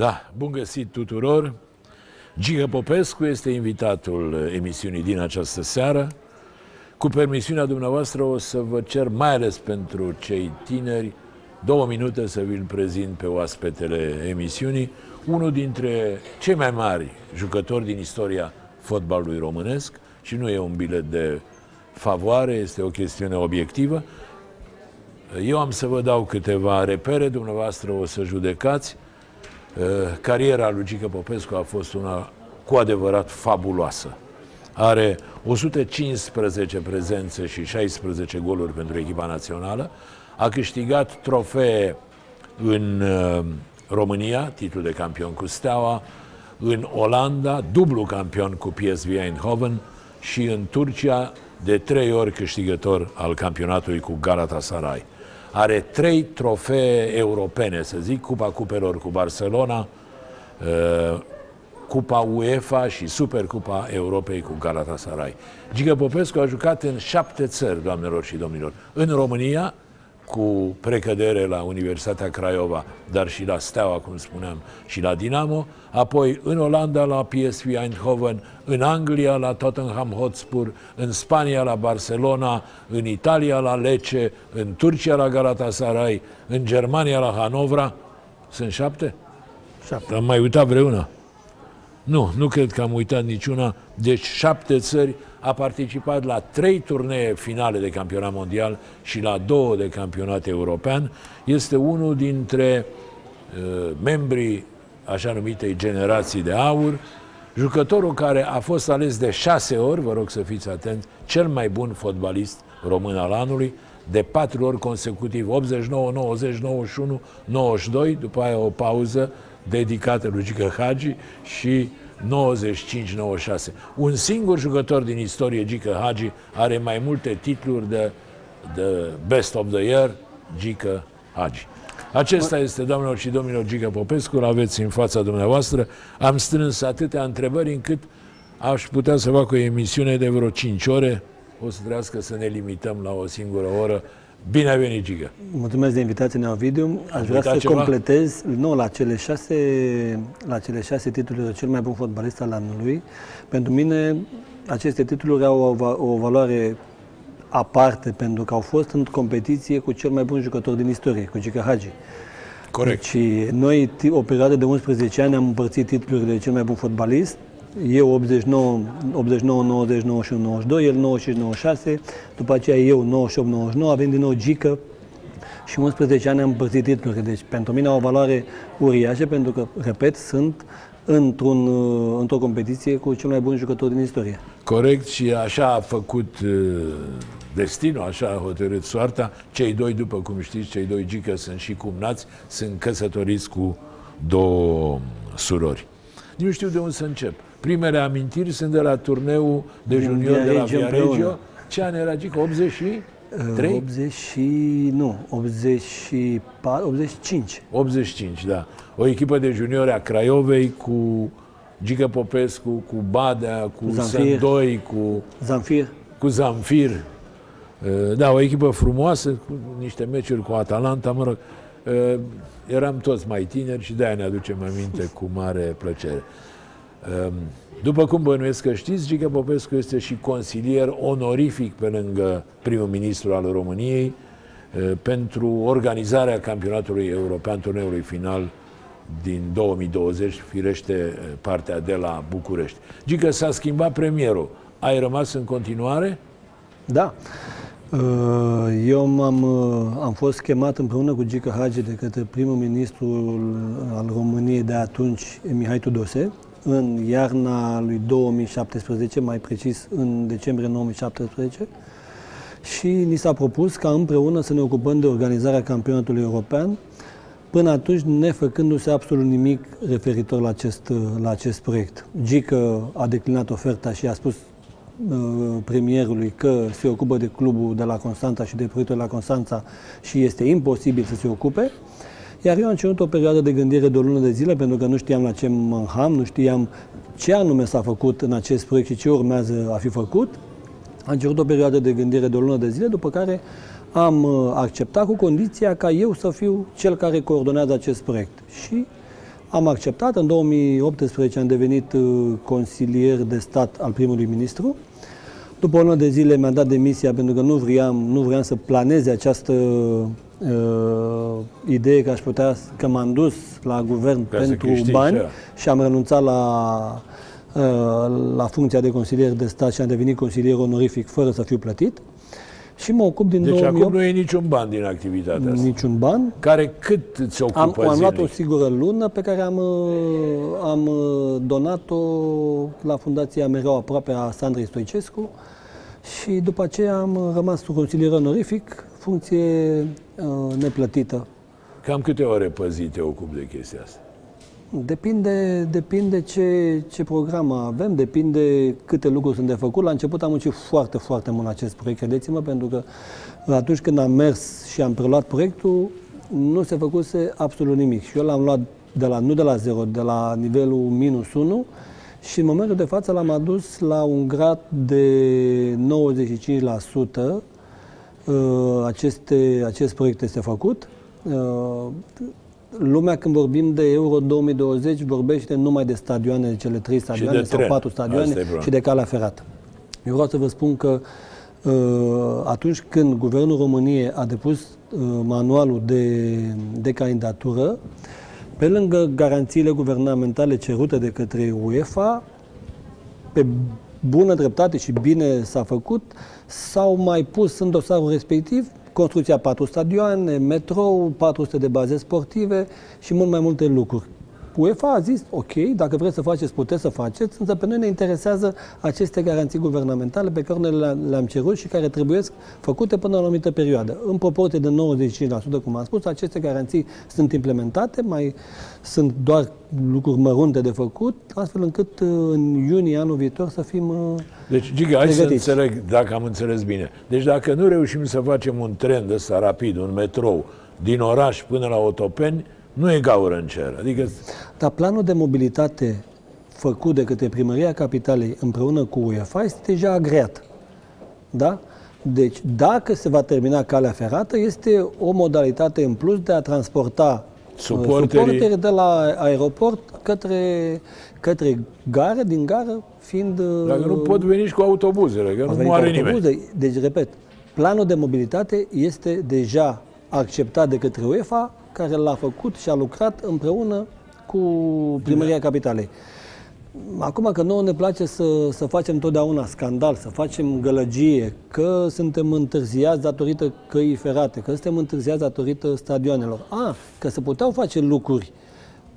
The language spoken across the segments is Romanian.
Da, bun găsit tuturor! Gică Popescu este invitatul emisiunii din această seară. Cu permisiunea dumneavoastră o să vă cer, mai ales pentru cei tineri, 2 minute să vi-l prezint pe oaspetele emisiunii, unul dintre cei mai mari jucători din istoria fotbalului românesc, și nu e un bilet de favoare, este o chestiune obiectivă. Eu am să vă dau câteva repere, dumneavoastră o să judecați. Cariera lui Gică Popescu a fost una cu adevărat fabuloasă. Are 115 prezențe și 16 goluri pentru echipa națională. A câștigat trofee în România, titlul de campion cu Steaua, în Olanda, dublu campion cu PSV Eindhoven, și în Turcia, de 3 ori câștigător al campionatului cu Galatasaray. Are 3 trofee europene, să zic, Cupa Cupelor cu Barcelona, Cupa UEFA și Supercupa Europei cu Galatasaray. Gică Popescu a jucat în 7 țări, doamnelor și domnilor. În România, cu precădere la Universitatea Craiova, dar și la Steaua, cum spuneam, și la Dinamo, apoi în Olanda la PSV Eindhoven, în Anglia la Tottenham Hotspur, în Spania la Barcelona, în Italia la Lecce, în Turcia la Galatasaray, în Germania la Hanovra. Sunt 7? 7. Am mai uitat vreuna? Nu, nu cred că am uitat niciuna. Deci 7 țări, a participat la 3 turnee finale de campionat mondial și la 2 de campionat european. Este unul dintre membrii așa numitei generații de aur, jucătorul care a fost ales de 6 ori, vă rog să fiți atenți, cel mai bun fotbalist român al anului, de 4 ori consecutiv, 89, 90, 91, 92, după aia o pauză dedicată lui Gică Hagi, și 95-96. Un singur jucător din istorie, Gică Hagi, are mai multe titluri de Best of the Year, Gică Hagi. Acesta este, doamnelor și domnilor, Gică Popescu, l-aveți în fața dumneavoastră. Am strâns atâtea întrebări încât aș putea să fac o emisiune de vreo 5 ore. O să trească să ne limităm la o singură oră. Bine ai venit, Gică! Mulțumesc de invitație, Nea Ovidiu. Aș vrea să completez, nu, la cele 6 titluri de cel mai bun fotbalist al anului. Pentru mine, aceste titluri au o valoare aparte, pentru că au fost în competiție cu cel mai bun jucător din istorie, cu Gică Hagi. Corect. Deci, noi, o perioadă de 11 ani, am împărțit titlurile de cel mai bun fotbalist. Eu 89, 90, 91, 92, el 95, 96, după aceea eu 98, 99, avem din nou Gică și 11 ani am împărțit titlurile. Deci pentru mine au o valoare uriașă, pentru că, repet, sunt într-o competiție cu cel mai bun jucător din istorie. Corect, și așa a făcut destinul, așa a hotărât soarta. Cei doi, după cum știți, cei doi Gică sunt și cumnați, sunt căsătoriți cu 2 surori. Nu știu de unde să încep. Primele amintiri sunt de la turneul de junior de la Viareggio. Ce an era, Gică? 83? 85. 85, da. O echipă de juniori a Craiovei cu Gică Popescu, cu Badea, cu Sândoi, cu Zamfir. Cu Zamfir. Da, o echipă frumoasă, cu niște meciuri cu Atalanta, mă rog. Eram toți mai tineri și de-aia ne aducem aminte cu mare plăcere. După cum bănuiesc că știți, Gică Popescu este și consilier onorific pe lângă primul ministru al României pentru organizarea campionatului european, turneului final din 2020, firește partea de la București. Gică, s-a schimbat premierul. Ai rămas în continuare? Da. Eu am fost chemat împreună cu Gică Hagi de către primul ministru al României de atunci, Mihai Tudose, în iarna lui 2017, mai precis în decembrie 2017, și ni s-a propus ca împreună să ne ocupăm de organizarea campionatului european, până atunci nefăcându-se absolut nimic referitor la acest proiect. Gică a declinat oferta și a spus premierului că se ocupă de clubul de la Constanța și de proiectul de la Constanța și este imposibil să se ocupe. Iar eu am cerut o perioadă de gândire de o lună de zile, pentru că nu știam la ce mă înham, nu știam ce anume s-a făcut în acest proiect și ce urmează a fi făcut. Am cerut o perioadă de gândire de o lună de zile, după care am acceptat, cu condiția ca eu să fiu cel care coordonează acest proiect. Și Am acceptat. În 2018 am devenit consilier de stat al primului ministru. După o lună de zile mi-am dat demisia pentru că nu vreau să planeze această idee că aș putea, că m-am dus la guvern pentru bani și am renunțat la funcția de consilier de stat și am devenit consilier onorific fără să fiu plătit. Și mă ocup din 2008. Deci acum nu e niciun ban din activitatea asta. Niciun ban. Care cât îți ocupă zilnic? Am luat o singură lună pe care am donat-o la Fundația Mereu Aproape a Sandrei Stoicescu și după aceea am rămas consilier onorific, funcție neplătită. Cam câte ore pe zi te ocupi de chestia asta? Depinde ce program avem, depinde câte lucruri sunt de făcut. La început am muncit foarte, foarte mult acest proiect, credeți-mă, pentru că atunci când am mers și am preluat proiectul, nu se făcuse absolut nimic. Și eu l-am luat nu de la zero, de la nivelul -1 și în momentul de față l-am adus la un grad de 95%. Acest proiect este făcut. Lumea, când vorbim de Euro 2020, vorbește numai de stadioane, de cele 3 stadioane sau 4 stadioane și de calea ferată. Eu vreau să vă spun că atunci când Guvernul României a depus manualul de candidatură, pe lângă garanțiile guvernamentale cerute de către UEFA, pe bună dreptate și bine s-a făcut, s-au mai pus în dosarul respectiv construcția 4 stadioane, metrou, 400 de baze sportive și mult mai multe lucruri. UEFA a zis, ok, dacă vreți să faceți, puteți să faceți, însă pe noi ne interesează aceste garanții guvernamentale pe care noi le-am cerut și care trebuie făcute până la o anumită perioadă. În proporție de 95%, cum am spus, aceste garanții sunt implementate, mai sunt doar lucruri mărunte de făcut, astfel încât în iunie anul viitor să fim pregătiți. Deci, Gică, hai să înțeleg, dacă am înțeles bine. Deci dacă nu reușim să facem un tren ăsta rapid, un metrou, din oraș până la Otopeni, nu e gaură în cer. Adică... Dar planul de mobilitate făcut de către Primăria Capitalei împreună cu UEFA este deja agreat. Da? Deci, dacă se va termina calea ferată, este o modalitate în plus de a transporta suporteri de la aeroport către gară, din gară fiind... Dacă nu pot veni și cu autobuzele, că nu are nimeni. Deci, repet, planul de mobilitate este deja acceptat de către UEFA, care l-a făcut și a lucrat împreună cu Primăria Capitalei. Acum că nouă ne place să facem totdeauna scandal, să facem gălăgie, că suntem întârziați datorită căii ferate, că suntem întârziați datorită stadioanelor. Că se puteau face lucruri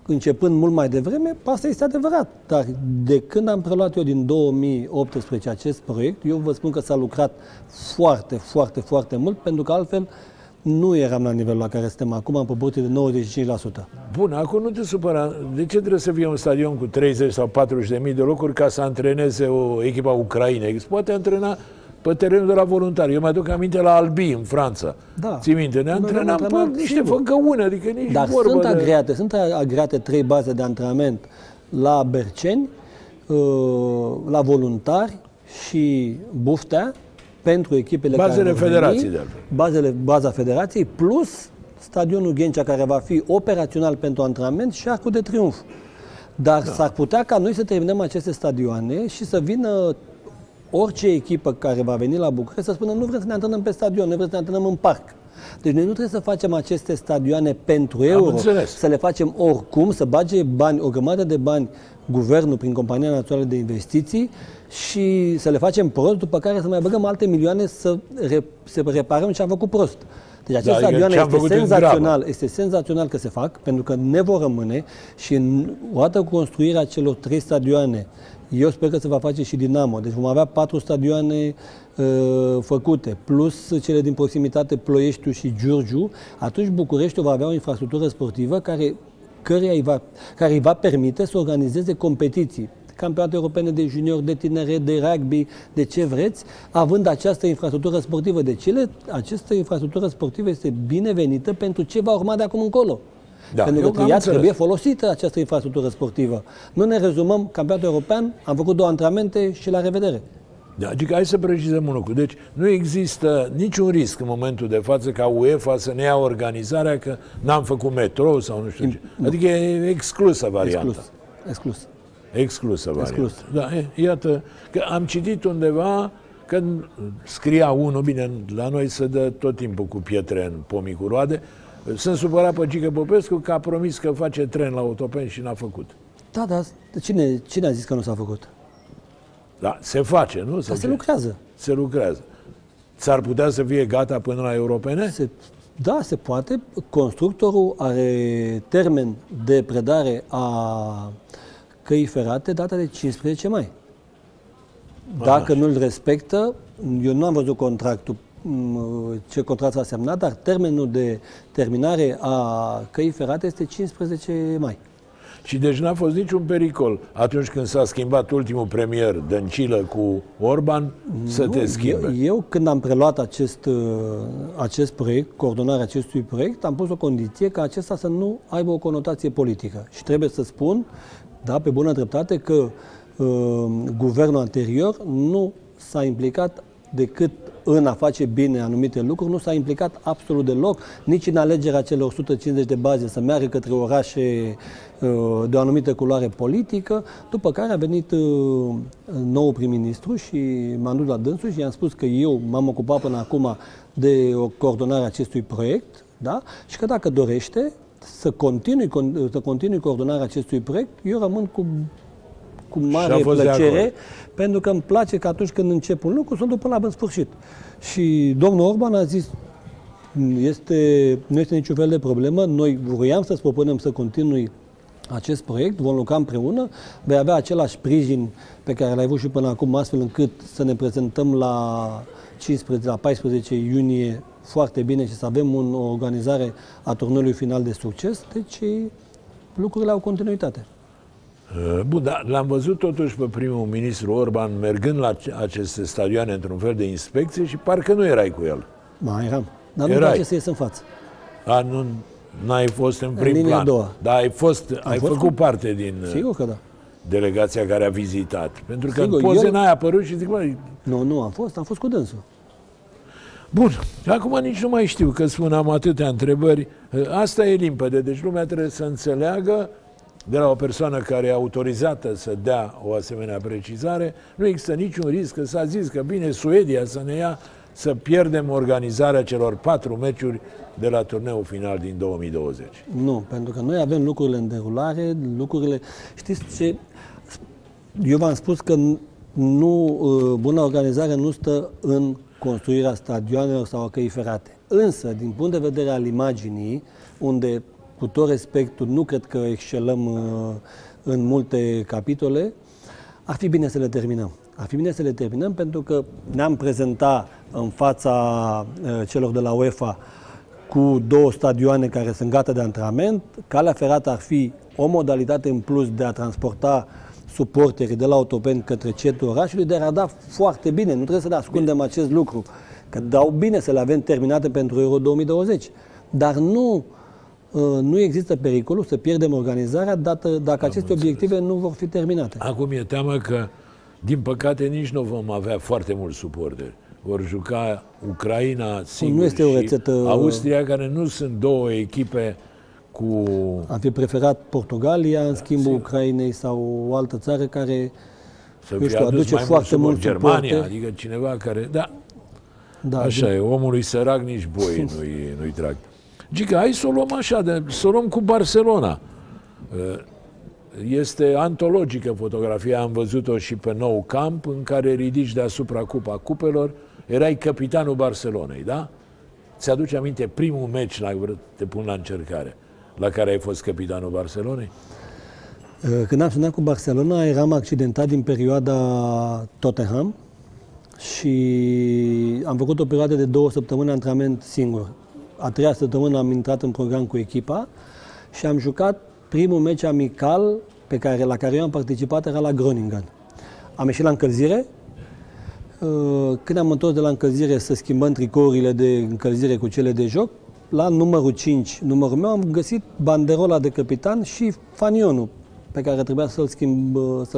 începând mult mai devreme, asta este adevărat. Dar de când am preluat eu din 2018 acest proiect, eu vă spun că s-a lucrat foarte, foarte, foarte mult, pentru că altfel nu eram la nivelul la care suntem acum, în proporție de 95%. Bun, acum nu te supăra. De ce trebuie să fie un stadion cu 30 sau 40.000 de locuri ca să antreneze o echipă Ucrainei? Se poate antrena pe terenul de la Voluntari. Eu mă aduc aminte la Albi, în Franța. Da. Ții minte? Ne antrenam pe niște făcăune, adică nici dar vorbă. Dar sunt agreate 3 baze de antrenament la Berceni, la Voluntari și Buftea, pentru echipele baza federației, plus stadionul Ghencea, care va fi operațional pentru antrenament, și Arcul de Triunf. Dar s-ar putea ca noi să terminăm aceste stadioane și să vină orice echipă care va veni la București să spună nu vrem să ne antrenăm pe stadion, noi vrem să ne antrenăm în parc. Deci noi nu trebuie să facem aceste stadioane pentru euro, să le facem oricum, să bage bani, o grămadă de bani, Guvernul prin Compania Națională de Investiții, și să le facem prost, după care să mai băgăm alte milioane să reparăm ce am făcut prost. Deci acest stadion este senzațional că se fac, pentru că ne vor rămâne, și odată cu construirea celor 3 stadioane, eu sper că se va face și Dinamo. Deci vom avea 4 stadioane făcute, plus cele din proximitate, Ploieștiu și Giurgiu. Atunci Bucureștiul va avea o infrastructură sportivă care îi va permite să organizeze competiții, campionate europene de juniori, de tinere, de rugby, de ce vreți, având această infrastructură sportivă. Deci această infrastructură sportivă este binevenită pentru ce va urma de acum încolo. Da, pentru că ea trebuie folosită, această infrastructură sportivă. Nu ne rezumăm, campionatul european, am făcut 2 antrenamente și la revedere. Adică hai să precizăm un lucru. Deci nu există niciun risc în momentul de față ca UEFA să ne ia organizarea că n-am făcut metrou sau nu știu ce. Adică e exclusă varianta. Exclusă varianta. Da, iată, că am citit undeva că scria unul, bine, la noi se dă tot timpul cu pietre în pomii cu roade, sunt supărat pe Gică Popescu că a promis că face tren la Otopeni și n-a făcut. Da, dar cine a zis că nu s-a făcut? Da, se face, nu? Dar se lucrează. Se lucrează. S-ar putea să fie gata până la europene? Da, se poate. Constructorul are termen de predare a căii ferate data de 15 mai. Dacă nu-l respectă, eu nu am văzut contractul, ce contract s-a semnat, dar termenul de terminare a căii ferate este 15 mai. Și deci n-a fost niciun pericol atunci când s-a schimbat ultimul premier Dăncilă cu Orban să te schimbe. Eu când am preluat acest proiect, coordonarea acestui proiect, am pus o condiție ca acesta să nu aibă o conotație politică. Și trebuie să spun, da, pe bună dreptate, că guvernul anterior nu s-a implicat decât în a face bine anumite lucruri, nu s-a implicat absolut deloc, nici în alegerea celor 150 de baze să meargă către orașe de o anumită culoare politică, după care a venit nou prim-ministru și m-am dus la dânsul și i-am spus că eu m-am ocupat până acum de o coordonare a acestui proiect, da? Și că dacă dorește să continui coordonarea acestui proiect, eu rămân cu mare plăcere, pentru că îmi place că atunci când încep un lucru, sunt duc până la bun sfârșit. Și domnul Orban a zis, nu este niciun fel de problemă, noi vroiam să-ți propunem să continui acest proiect, vom lucra împreună, vei avea același sprijin pe care l-ai avut și până acum, astfel încât să ne prezentăm la 14 iunie foarte bine și să avem o organizare a turneului final de succes, deci lucrurile au continuitate. Bun, dar l-am văzut totuși pe primul ministru Orban mergând la aceste stadioane într-un fel de inspecție și parcă nu erai cu el. Ba, eram. Dar nu place să ies în față. A, nu, n-ai fost în prim plan. A doua. Dar ai făcut parte din delegația care a vizitat. Pentru că în poze n-ai apărut și zic, băi... Nu, am fost cu dânsul. Bun, acum nici nu mai știu că spuneam atâtea întrebări. Asta e limpede, deci lumea trebuie să înțeleagă de la o persoană care e autorizată să dea o asemenea precizare, nu există niciun risc că s-a zis că vine Suedia să ne ia, să pierdem organizarea celor 4 meciuri de la turneul final din 2020. Nu, pentru că noi avem lucrurile în derulare, lucrurile... Știți ce? Eu v-am spus că bună organizare nu stă în construirea stadioanelor sau a căi ferate. Însă, din punct de vedere al imaginii, unde... cu tot respectul, nu cred că excelăm în multe capitole, ar fi bine să le terminăm. Ar fi bine să le terminăm pentru că ne-am prezentat în fața celor de la UEFA cu 2 stadioane care sunt gata de antrenament. Calea ferată ar fi o modalitate în plus de a transporta suporterii de la Otopeni către centrul orașului, dar ar da foarte bine. Nu trebuie să ne ascundem acest lucru. Că dau bine să le avem terminate pentru Euro 2020. Dar nu există pericolul să pierdem organizarea dacă aceste obiective nu vor fi terminate. Acum e teamă că, din păcate, nici nu vom avea foarte mulți suporteri. Vor juca Ucraina singur, nu este o rețetă... Austria, care nu sunt 2 echipe cu... Am fi preferat Portugalia, în schimbul Ucrainei, sau o altă țară care aduce foarte mult Germania, adică cineva care... Da, așa e, omului sărac nici boi nu-i trag. Gică, hai să o luăm așa, să o luăm cu Barcelona. Este antologică fotografia, am văzut-o și pe Nou Camp, în care ridici deasupra Cupa Cupelor, erai capitanul Barcelonei, da? Ți-aduce aminte primul meci, te pun la încercare, la care ai fost capitanul Barcelonei? Când am semnat cu Barcelona, eram accidentat din perioada Tottenham și am făcut o perioadă de 2 săptămâni antrenament singur. A 3-a săptămână am intrat în program cu echipa și am jucat primul meci amical la care eu am participat, era la Groningen. Am ieșit la încălzire. Când am întors de la încălzire să schimbăm tricourile de încălzire cu cele de joc, la numărul 5, numărul meu, am găsit banderola de capitan și fanionul pe care trebuia să-l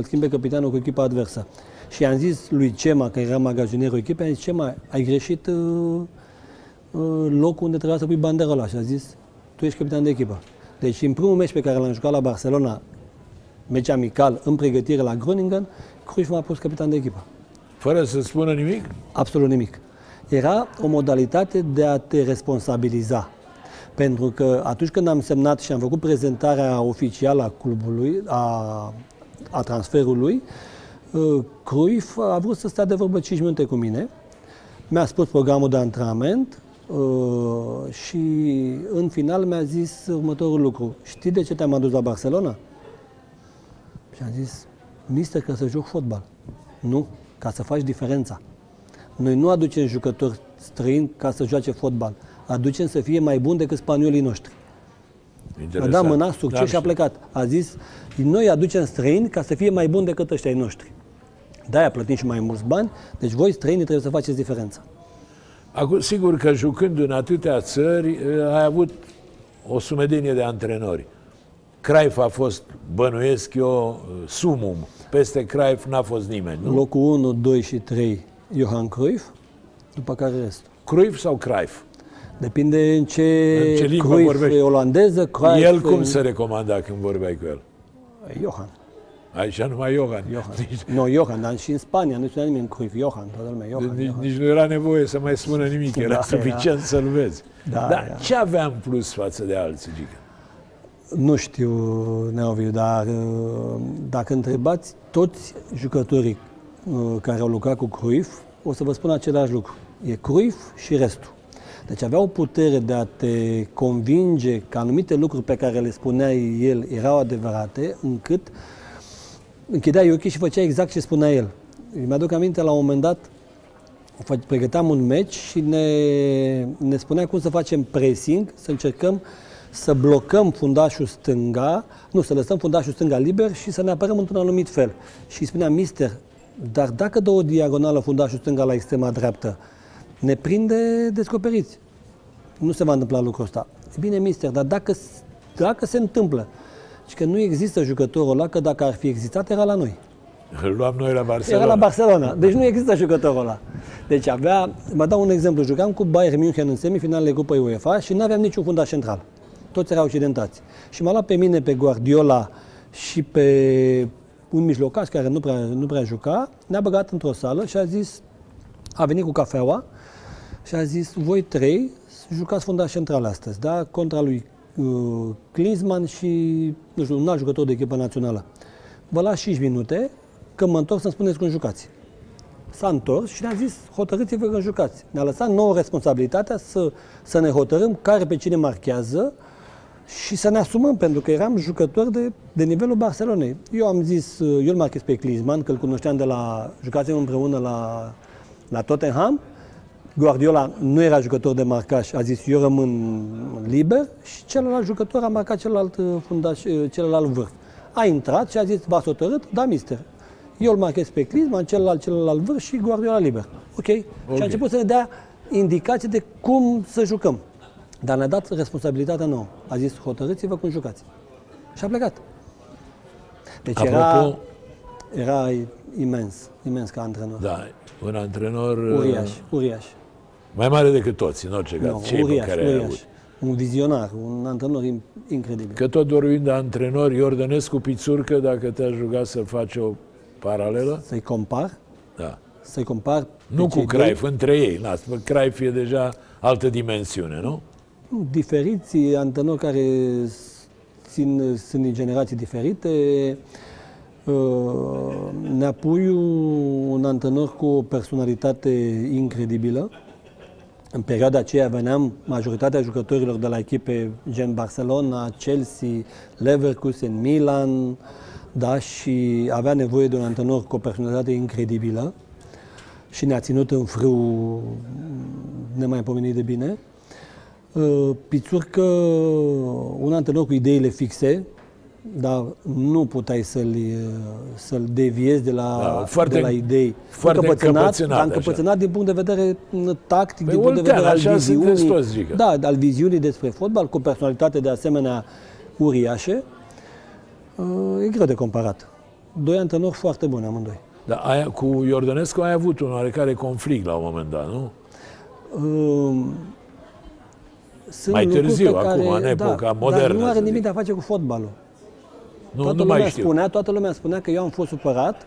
schimbe capitanul cu echipa adversă. Și am zis lui Cema, că era magazinerul echipei, am zis, Cema, ai greșit locul unde trebuia să pui bandera ăla. Și a zis, tu ești capitan de echipă. Deci, în primul meci pe care l-am jucat la Barcelona, meci amical, în pregătire la Groningen, Cruyff m-a pus capitan de echipă. Fără să spună nimic? Absolut nimic. Era o modalitate de a te responsabiliza. Pentru că atunci când am semnat și am făcut prezentarea oficială a clubului, a transferului, Cruyff a vrut să stea de vorbă 5 minute cu mine. Mi-a spus programul de antrenament și în final mi-a zis următorul lucru. Știi de ce te-am adus la Barcelona? Și am zis, mister, că să joc fotbal. Nu, ca să faci diferența. Noi nu aducem jucători străini ca să joace fotbal. Aducem să fie mai buni decât spaniolii noștri. Interesant. A dat mâna, succes, dar și a plecat. A zis, noi aducem străini ca să fie mai buni decât ăștia ai noștri. De-aia plătim și mai mulți bani, deci voi străinii trebuie să faceți diferența. Acum, sigur că jucând în atâtea țări, ai avut o sumedenie de antrenori. Cruyff a fost, bănuiesc eu, sumum. Peste Cruyff n-a fost nimeni, nu? Locul 1, 2 și 3, Johan Cruyff, după care restul. Cruyff sau Cruyff? Depinde în ce limbă vorbești. Olandeză, Cruyff... El cum se recomanda când vorbeai cu el? Johan. Aici numai Johan. Nu, Johan, dar și în Spania nu spunea nimeni Cruyff, Johan, toată lumea, Johan. Nici nu era nevoie să mai spună nimic, era suficient să-l vezi. Dar ce avea în plus față de alții, Gică? Nu știu, Neoviu, dar dacă întrebați toți jucătorii care au lucrat cu Cruyff, o să vă spun același lucru. E Cruyff și restul. Deci avea o putere de a te convinge că anumite lucruri pe care le spunea el erau adevărate, încât închideai ochii și făcea exact ce spunea el. Mi-aduc aminte, la un moment dat, pregăteam un meci și ne spunea cum să facem pressing, să încercăm să blocăm fundașul stânga, nu, să lăsăm fundașul stânga liber și să ne apărăm într-un anumit fel. Și îi spunea, mister, dar dacă dă o diagonală fundașul stânga la extrema dreaptă, ne prinde descoperiți. Nu se va întâmpla lucrul ăsta. E bine, mister, dar dacă se întâmplă, și că nu există jucătorul ăla, că dacă ar fi existat, era la noi. Îl luam noi la Barcelona. Era la Barcelona, deci nu există jucătorul ăla. Deci avea, mă dau un exemplu, jucam cu Bayern München în semifinalele grupei UEFA și nu aveam niciun fundaș central. Toți erau occidentați. Și m-a luat pe mine, pe Guardiola și pe un mijlocaș care nu prea juca, ne-a băgat într-o sală și a zis, a venit cu cafeaua și a zis, voi trei jucați fundaș central astăzi, da? Contra lui Klinsmann și, nu știu, un alt jucător de echipă națională. Vă las 5 minute, când mă întorc să-mi spuneți cum jucați. S-a întors și ne-a zis, hotărâți-vă când jucați. Ne-a lăsat nouă responsabilitatea să ne hotărâm care pe cine marchează și să ne asumăm, pentru că eram jucători de nivelul Barcelonei. Eu am zis, eu îl marchez pe Klinsmann, că îl cunoșteam de la, jucați-vă împreună la Tottenham. Guardiola nu era jucător de marcaș, a zis, eu rămân liber, și celălalt jucător a marcat celălalt fundaș, celălalt vârf. A intrat și a zis, v-ați hotărât? Da, mister. Eu îl marchez pe Klinsmann, celălalt vârf și Guardiola liber. Okay. Și a început să ne dea indicații de cum să jucăm. Dar ne-a dat responsabilitatea nouă. A zis, hotărâți-vă cum jucați. Și a plecat. Deci era imens ca antrenor. Da, un antrenor... Uriaș. Mai mare decât toți, în orice caz, cei pe care ai avut. Un vizionar, un antrenor incredibil. Că tot vorbind de antrenor, Iordănescu, Pițurcă, dacă te-aș ruga să faci o paralelă? Să-i compar? Da. Să-i compar? Nu cu Cruyff, între ei. Cruyff e deja altă dimensiune, nu? Diferiți antrenori care sunt din generații diferite. Nea Puiu, un antrenor cu o personalitate incredibilă. În perioada aceea veneam majoritatea jucătorilor de la echipe gen Barcelona, Chelsea, Leverkusen, Milan, da, și avea nevoie de un antrenor cu o personalitate incredibilă și ne-a ținut în frâu nemaipomenit de bine. Pițurcă, un antrenor cu ideile fixe, dar nu puteai să-l deviezi de la idei. Foarte încăpățânat. Dar încăpățânat din punct de vedere tactic, din punct de vedere al viziunii. Da, al viziunii despre fotbal, cu personalitate de asemenea uriașe. E greu de comparat. Doi antrenori foarte buni amândoi. Dar aia, cu Iordănescu ai avut un oarecare conflict la un moment dat, nu? Sunt mai târziu, care, acum, în epoca modernă. Dar nu are nimic de a face cu fotbalul. Nu, toată lumea spunea că eu am fost supărat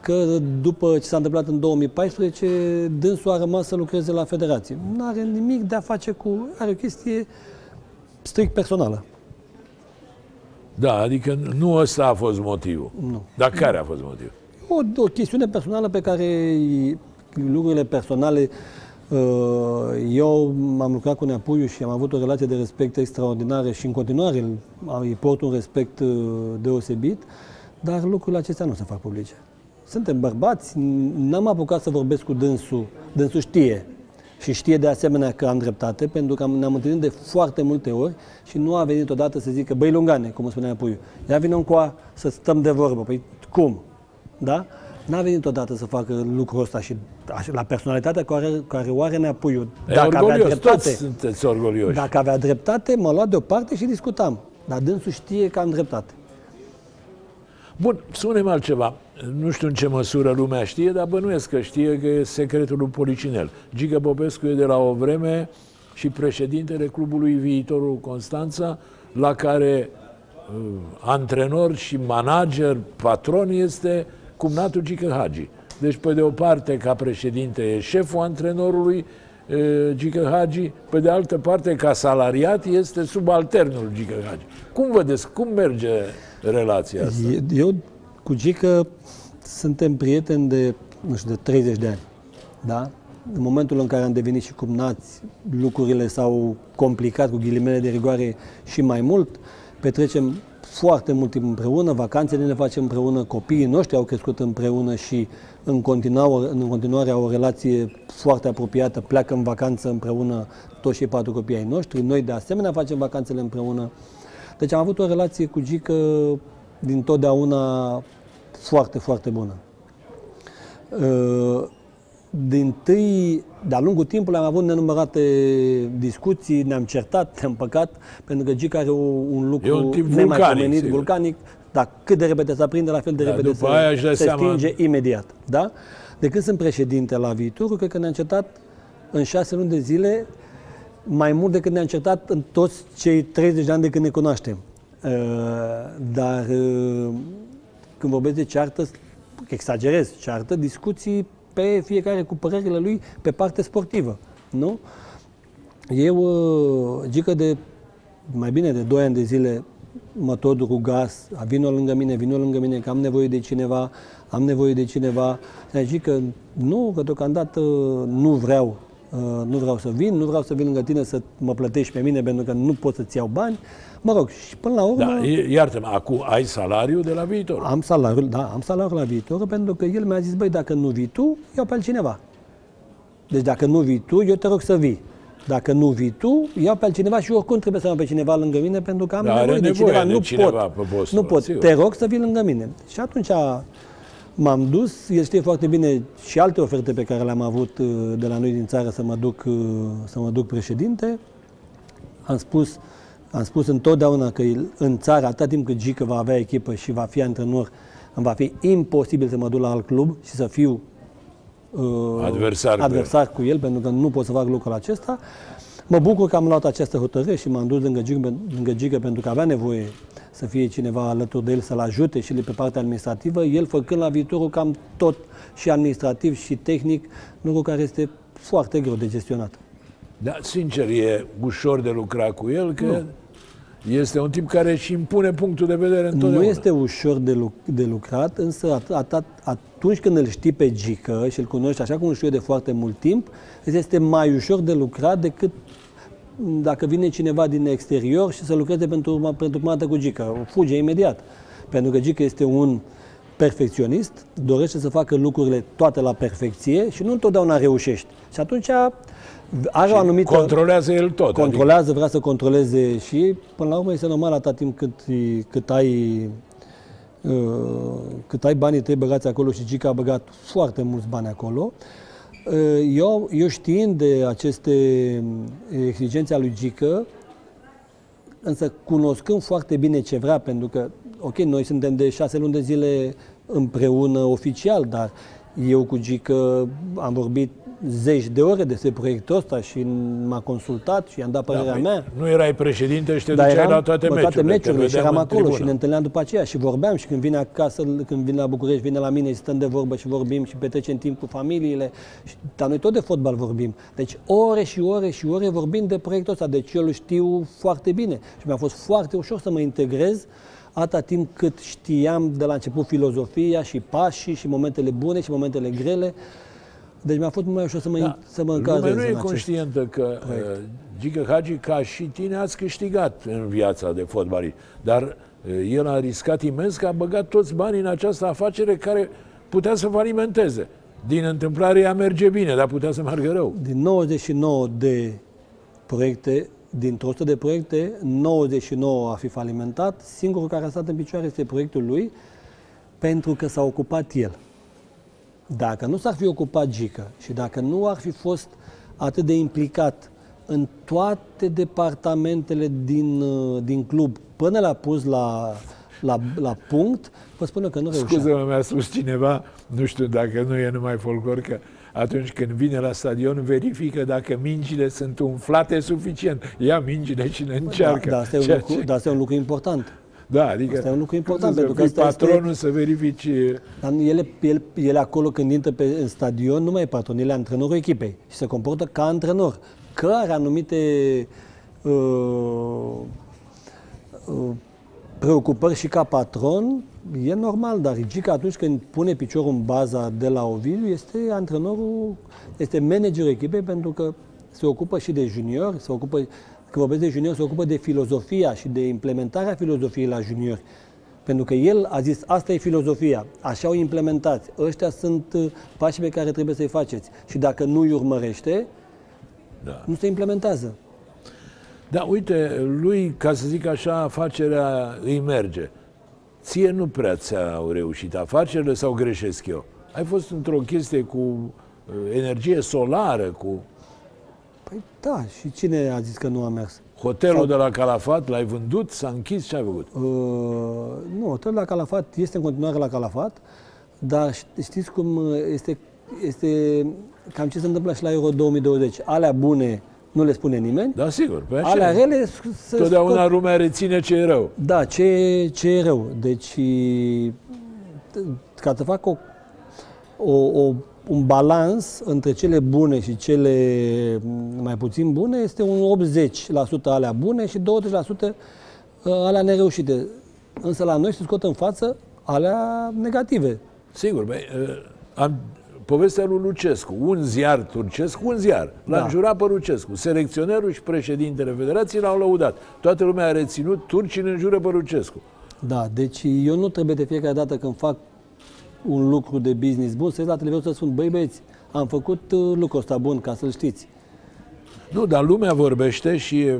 că după ce s-a întâmplat în 2014, dânsul a rămas să lucreze la federație. Nu are nimic de a face cu... Are o chestie strict personală. Da, adică nu ăsta a fost motivul. Nu. Dar care a fost motivul? O chestiune personală pe care lucrurile personale... Eu am lucrat cu Nea Puiu și am avut o relație de respect extraordinară și în continuare îi port un respect deosebit, dar lucrurile acestea nu se fac publice. Suntem bărbați, n-am apucat să vorbesc cu dânsul. Dânsul știe și știe de asemenea că am dreptate, pentru că ne-am întâlnit de foarte multe ori și nu a venit odată să zică, băi lungane, cum spunea Puiu, ia vină încoa să stăm de vorbă. Păi cum? Da? N-a venit odată să facă lucrul ăsta și la personalitatea care o are Nea Puiu. Dacă avea dreptate, sunteți orgolioși. Dacă avea dreptate, mă lua deoparte și discutam. Dar dânsul știe că am dreptate. Bun, spune-mi altceva. Nu știu în ce măsură lumea știe, dar bănuiesc că știe că e secretul lui Policinel. Gică Popescu e de la o vreme și președintele clubului Viitorul Constanța, la care antrenor și manager, patron este... cumnatul Gică Hagi. Deci, pe de o parte, ca președinte, e șeful antrenorului Gică Hagi, pe de altă parte, ca salariat, este subalternul Gică Hagi. Cum vedeți? Cum merge relația asta? Eu cu Gică suntem prieteni de, nu știu, de 30 de ani. Da? În momentul în care am devenit și cumnați, lucrurile s-au complicat, cu ghilimele de rigoare, și mai mult. Petrecem foarte mult timp împreună, vacanțele le facem împreună, copiii noștri au crescut împreună și în continuare au o relație foarte apropiată, pleacă în vacanță împreună toți cei 4 copii ai noștri, noi de asemenea facem vacanțele împreună. Deci am avut o relație cu Gică din totdeauna foarte, foarte bună. De-a lungul timpului am avut nenumărate discuții, ne-am certat, ne-am păcat, pentru că Gică are un lucru nemaipomenit, vulcanic, dar cât de repede se aprinde, la fel de repede se stinge imediat. Da? De când sunt președinte la Viitorul, cred că ne-am certat în 6 luni de zile mai mult decât ne-am certat în toți cei 30 de ani de când ne cunoaștem. Dar când vorbesc de ceartă, exagerez, ceartă, discuții pe fiecare cu părerile lui pe partea sportivă, nu? Eu, Gică, de mai bine de 2 ani de zile mă tot rugas, vino lângă mine, că am nevoie de cineva, Gică, nu, că deocamdată nu vreau să vin, lângă tine să mă plătești pe mine, pentru că nu pot să-ți iau bani. Mă rog, și până la urmă... Da, iartă-mă, acum ai salariul de la Viitor. Am salariul, da, am salariul la Viitor, pentru că el mi-a zis, băi, dacă nu vii tu, iau pe altcineva. Deci dacă nu vii tu, eu te rog să vii. Dacă nu vii tu, iau pe altcineva și oricum trebuie să am pe cineva lângă mine, pentru că am nevoie de cineva, nu pot. Te rog să vii lângă mine. Și atunci m-am dus, el știe foarte bine și alte oferte pe care le-am avut de la noi din țară să mă duc președinte. Am spus întotdeauna că în țară, atât timp cât Gică va avea echipă și va fi antrenor, îmi va fi imposibil să mă duc la alt club și să fiu adversar cu el, pentru că nu pot să fac lucrul acesta. Mă bucur că am luat această hotărâre și m-am dus lângă Gică, pentru că avea nevoie să fie cineva alături de el să-l ajute și pe partea administrativă, el făcând la Viitorul cam tot, și administrativ și tehnic, lucru care este foarte greu de gestionat. Da, sincer, e ușor de lucrat cu el, că este un tip care își impune punctul de vedere întotdeauna. Nu este ușor de lucrat, însă atunci când îl știi pe Gică și îl cunoști așa cum îl știu eu de foarte mult timp, este mai ușor de lucrat decât dacă vine cineva din exterior și să lucreze pentru prima dată cu Gică. Fuge imediat, pentru că Gică este un perfecționist, dorește să facă lucrurile toate la perfecție și nu întotdeauna reușește. Și atunci are o anumită... Controlează el tot. Controlează, adică... vrea să controleze și până la urmă este normal atât timp cât ai banii tăi băgați acolo, și Gică a băgat foarte mulți bani acolo. Eu știind de aceste exigențe ale lui Gică, însă cunoscând foarte bine ce vrea, pentru că, ok, noi suntem de 6 luni de zile împreună oficial, dar eu cu Gică am vorbit zeci de ore despre proiectul ăsta și m-a consultat și i-am dat părerea mea. Nu erai președinte și te duceai la toate meciurile și eram acolo și ne întâlneam după aceea și vorbeam și când vine acasă, când vine la București, vine la mine și stăm de vorbă și vorbim și petrecem timp cu familiile. Dar noi tot de fotbal vorbim. Deci ore și ore și ore vorbim de proiectul ăsta. Deci eu îl știu foarte bine și mi-a fost foarte ușor să mă integrez atâta timp cât știam de la început filozofia și pașii și momentele bune și momentele grele. Deci mi-a fost mult mai ușor să mă, să mă încadrez. Lumea nu e conștientă că Gică Hagi, ca și tine, ați câștigat în viața de fotbalist. Dar el a riscat imens că a băgat toți banii în această afacere care putea să falimenteze. Din întâmplare ea merge bine, dar putea să meargă rău. Din 99 de proiecte, dintr-o 100 de proiecte, 99 a fi falimentat. Singurul care a stat în picioare este proiectul lui, pentru că s-a ocupat el. Dacă nu s-ar fi ocupat Gică și dacă nu ar fi fost atât de implicat în toate departamentele din club, până l-a pus la punct, vă spun că nu reușeam. Scuze-mă, mi-a spus cineva, nu știu dacă nu e numai folclor, că atunci când vine la stadion verifică dacă mingile sunt umflate suficient. Ia mingile și ne încearcă. Dar asta e un lucru important. Da, adică asta e un lucru important, pentru că asta patronul este... să verifici... Dar el acolo când intră în stadion nu mai e patron, el e antrenorul echipei și se comportă ca antrenor, că are anumite preocupări și ca patron, e normal, dar Gică atunci când pune piciorul în baza de la Ovidiu este antrenorul, este managerul echipei, pentru că se ocupă și de junior, se ocupă... Când vorbesc de junior, se ocupă de filozofia și de implementarea filozofiei la juniori. Pentru că el a zis, asta e filozofia, așa o implementați, ăștia sunt pașii pe care trebuie să-i faceți. Și dacă nu îi urmărește, nu se implementează. Da, uite, lui, ca să zic așa, afacerea îi merge. Ție nu prea ți-au reușit afacerile sau greșesc eu? Ai fost într-o chestie cu energie solară, cu... Păi da, și cine a zis că nu a mers? Hotelul de la Calafat l-ai vândut, s-a închis, ce ai făcut? Nu, hotelul la Calafat este în continuare la Calafat, dar știți cum este cam ce se întâmplă și la Euro 2020. Alea bune nu le spune nimeni. Da, sigur. Alea rele... Totdeauna lumea reține ce e rău. Da, ce e rău. Deci, ca să fac un balans între cele bune și cele mai puțin bune este un 80% alea bune și 20% alea nereușite. Însă la noi se scot în față alea negative. Sigur, povestea lui Lucescu, un ziar turcesc, un ziar, l-a înjurat pe Lucescu. Selecționerul și președintele Federației l-au lăudat. Toată lumea a reținut, turcii îl înjură pe Lucescu. Da, deci eu nu trebuie de fiecare dată când fac un lucru de business bun, să ies la televizor să spun, băi băieți, am făcut lucrul ăsta bun, ca să-l știți. Nu, dar lumea vorbește și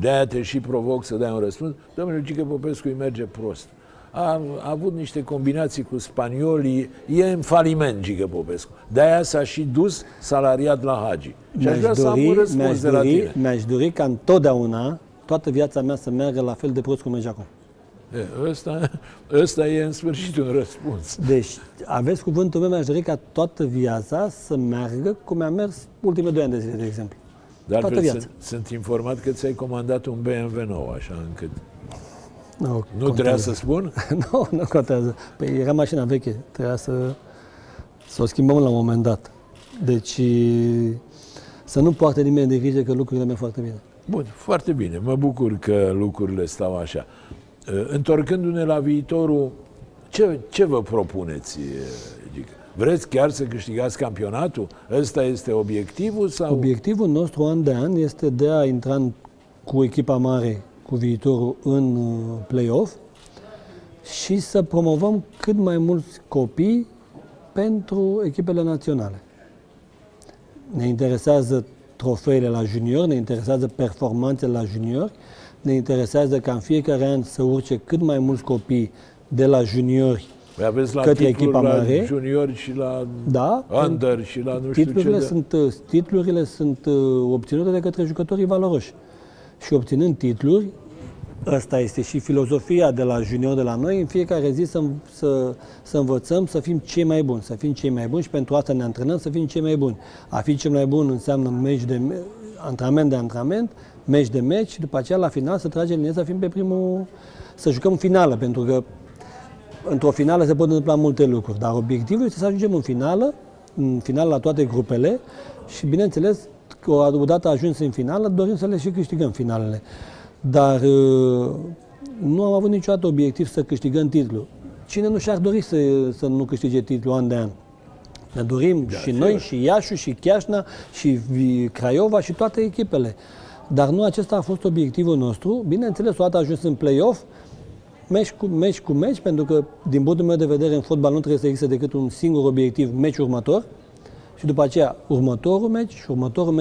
de-aia te și provoc să dai un răspuns. Domnule Gică Popescu îi merge prost. A avut niște combinații cu spaniolii, e în faliment Gică Popescu. De-aia s-a și dus salariat la Hagi. Și aș vrea să am un răspuns de la tine. Mi-aș dori ca întotdeauna, toată viața mea să meargă la fel de prost cum merge acum. Ăsta e în sfârșit un răspuns. Deci, aveți cuvântul meu, mi-aș dori ca toată viața să meargă cum a mers ultimele 2 ani de zile, de exemplu. Dar toată viața. Sunt informat că ți-ai comandat un BMW nou, așa încât... Nu trebuia să spun? Nu contează. Păi era mașina veche, trebuia să o schimbăm la un moment dat. Deci, să nu poartă nimeni de grijă că lucrurile merg foarte bine. Bun, foarte bine. Mă bucur că lucrurile stau așa. Întorcându-ne la viitorul, ce vă propuneți, Gică? Vreți chiar să câștigați campionatul? Ăsta este obiectivul? Sau? Obiectivul nostru an de an este de a intra cu echipa mare, cu viitorul, în play-off și să promovăm cât mai mulți copii pentru echipele naționale. Ne interesează trofeele la junior, ne interesează performanțele la junior. Ne interesează ca în fiecare an să urce cât mai mulți copii de la juniori către echipa mare. La juniori și la under și la nu știu ce. Titlurile sunt obținute de către jucătorii valoroși. Și obținând titluri, Asta este și filozofia de la junior de la noi, în fiecare zi să învățăm să fim cei mai buni, să fim cei mai buni și pentru asta ne antrenăm să fim cei mai buni. A fi cel mai bun înseamnă antrenament de antrenament, meci de meci și după aceea la final să tragem linie, să fim pe primul, să jucăm finală, pentru că într-o finală se pot întâmpla multe lucruri, dar obiectivul este să ajungem în finală, la toate grupele și bineînțeles că odată ajuns în finală dorim să le și câștigăm finalele. Dar nu am avut niciodată obiectiv să câștigăm titlul. Cine nu și-ar dori să nu câștige titlul an de an? Ne dorim și noi, și Iașu, și Chiașna, și Craiova, și toate echipele. Dar nu acesta a fost obiectivul nostru. Bineînțeles, o dată ajuns în play-off, meci cu meci, pentru că, din punctul meu de vedere, în fotbal nu trebuie să existe decât un singur obiectiv, meci următor. Și după aceea, următorul meci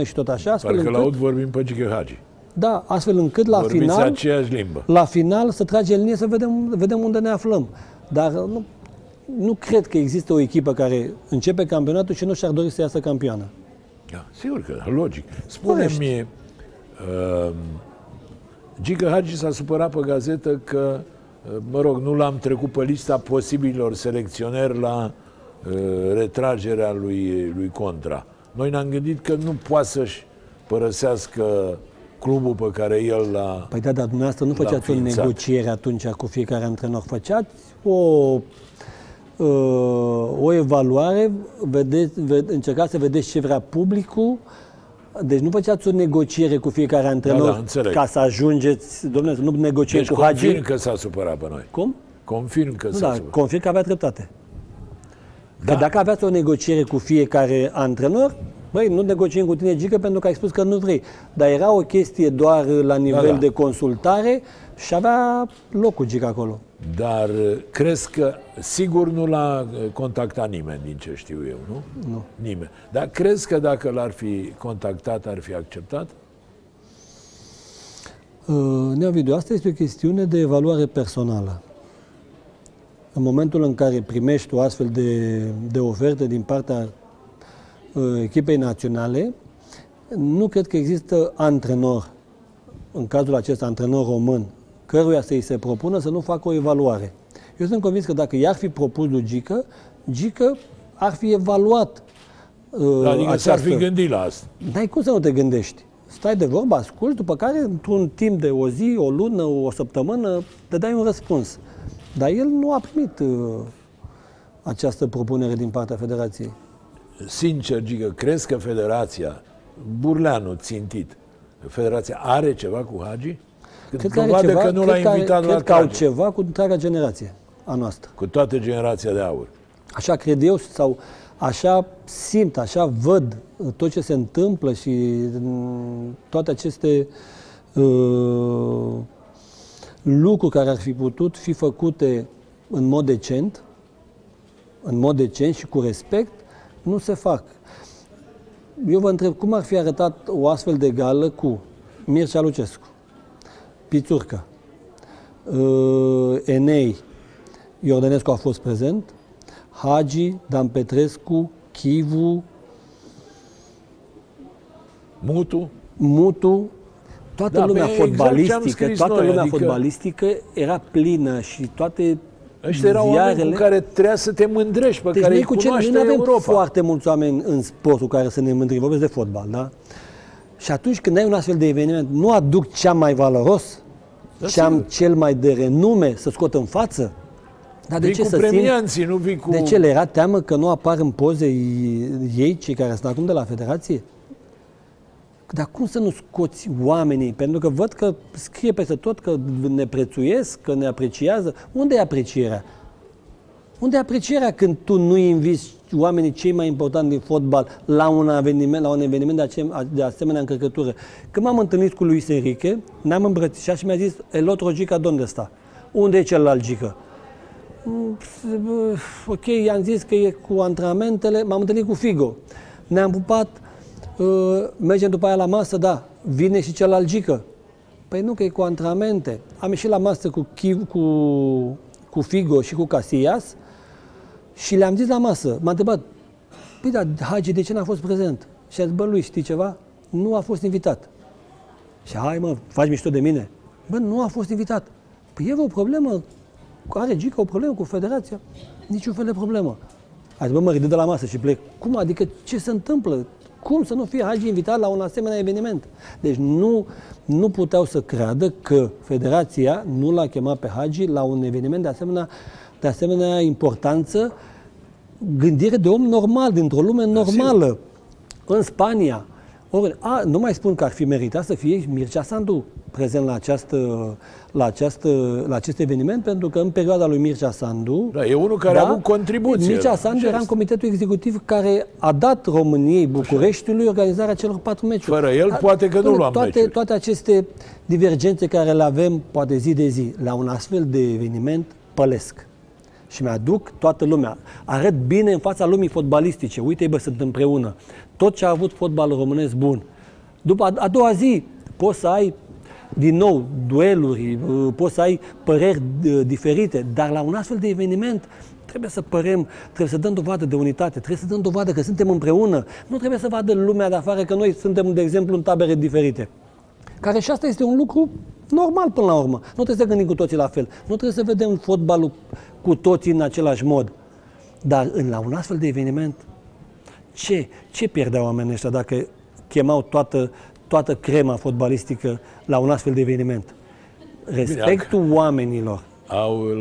și tot așa. Parcă la aud vorbim pe Gică Hagi. Da, astfel încât la final, să tragem linie să vedem unde ne aflăm. Dar nu cred că există o echipă care începe campionatul și nu și-ar dori să iasă campioană. Da, sigur că, logic. Spune-mi, Gică Hagi s-a supărat pe gazetă că, mă rog, nu l-am trecut pe lista posibililor selecționeri la retragerea lui Contra. Noi ne-am gândit că nu poate să-și părăsească clubul pe care el l-a... Păi da, dar dumneavoastră nu făceați o negociere atunci cu fiecare antrenor. Făceați o evaluare, încercați să vedeți ce vrea publicul. Deci nu făceați o negociere cu fiecare antrenor ca să ajungeți... Dom'le, nu negociem cu Hagi. Confirm că s-a supărat pe noi. Cum? Confirm că s-a supărat. Confirm că avea dreptate. Da. Că dacă aveați o negociere cu fiecare antrenor... Băi, nu negociem cu tine, Gică, pentru că ai spus că nu vrei. Dar era o chestie doar la nivel de consultare și avea locul Gică acolo. Dar crezi că, sigur nu l-a contactat nimeni, din ce știu eu, nu? Nu. Nimeni. Dar crezi că dacă l-ar fi contactat, ar fi acceptat? Nea Ovidiu, asta este o chestiune de evaluare personală. În momentul în care primești o astfel de ofertă din partea echipei naționale, nu cred că există antrenor, în cazul acesta antrenor român, căruia să-i se propună să nu facă o evaluare. Eu sunt convins că dacă i-ar fi propus lui Gică, Gică ar fi evaluat adică s-ar fi gândit la asta. N-ai cum să nu te gândești. Stai de vorba, asculti, după care, într-un timp de o zi, o lună, o săptămână, te dai un răspuns. Dar el nu a primit această propunere din partea Federației. Sincer, Gică, crezi că Federația, Burleanu țintit, Federația are ceva cu Hagi? Cred că are ceva, că nu l-a invitat la că au ceva cu întreaga generație a noastră. Cu toată generația de aur. Așa cred eu sau așa simt, așa văd tot ce se întâmplă și toate aceste lucruri care ar fi putut fi făcute în mod decent, și cu respect, nu se fac. Eu vă întreb, cum ar fi arătat o astfel de gală cu Mircea Lucescu, Pițurcă, Enei, Iordănescu a fost prezent, Hagi, Dan Petrescu, Chivu, Mutu, toată lumea fotbalistică, era plină și toate... Ăștia erau oameni cu care trebuia să te mândrești, pe deci care îi cunoaște Europa. Noi avem foarte mulți oameni în sportul care să ne mândrim, vorbesc de fotbal, da? Și atunci când ai un astfel de eveniment, nu aduc cea mai valoros, cel mai de renume să scot în față? Dar de ce să simt? Nu vii cu... De ce le era teamă că nu apar în poze ei, cei care sunt acum de la Federație? Dar cum să nu scoți oamenii? Pentru că văd că scrie peste tot că ne prețuiesc, că ne apreciază. Unde e aprecierea? Unde e aprecierea când tu nu inviți oamenii cei mai importanti din fotbal la un eveniment, de asemenea încărcătură? Când m-am întâlnit cu Luis Enrique, ne-am îmbrățișat și mi-a zis el otro Gică, donde sta? Unde e celălalt Gică? Ok, i-am zis că e cu antrenamentele, m-am întâlnit cu Figo. Ne-am pupat. Mergem după aia la masă, da, vine și celălalt Gică. Păi nu, că e cu antrenamente. Am ieșit la masă cu Figo și cu Casillas și le-am zis la masă, m-a întrebat, păi da, Hagi, de ce n-a fost prezent? Și a zis, bă, lui, știi ceva? Nu a fost invitat. Și hai, mă, faci mișto de mine? Bă, nu a fost invitat. Păi e o problemă? Are Gică o problemă cu federația? Niciun fel de problemă. Hai, bă, mă ridic de la masă și plec. Cum? Adică ce se întâmplă? Cum să nu fie Hagi invitat la un asemenea eveniment? Deci nu puteau să creadă că federația nu l-a chemat pe Hagi la un eveniment de asemenea importanță, gândire de om normal, dintr-o lume normală. În Spania. Ori, nu mai spun că ar fi meritat să fie Mircea Sandu prezent la acest eveniment, pentru că în perioada lui Mircea Sandu... Da, e unul care a avut contribuție. Mircea Sandu era în comitetul executiv care a dat României, Bucureștiului, organizarea celor 4 meciuri. Fără el, poate că nu luam meciuri. Toate aceste divergențe care le avem, poate zi de zi, la un astfel de eveniment, pălesc. Și mi-aduc toată lumea. Arăt bine în fața lumii fotbalistice. Uite-i, bă, sunt împreună. Tot ce a avut fotbalul românesc bun. După a doua zi poți să ai din nou dueluri, poți să ai păreri diferite, dar la un astfel de eveniment trebuie să părem, trebuie să dăm dovadă de unitate, trebuie să dăm dovadă că suntem împreună. Nu trebuie să vadă lumea de afară că noi suntem, de exemplu, în tabere diferite. Care și asta este un lucru normal până la urmă. Nu trebuie să gândim cu toții la fel. Nu trebuie să vedem fotbalul cu toții în același mod. Dar la un astfel de eveniment, ce pierdeau oamenii ăștia dacă chemau toată crema fotbalistică la un astfel de eveniment? Respectul oamenilor.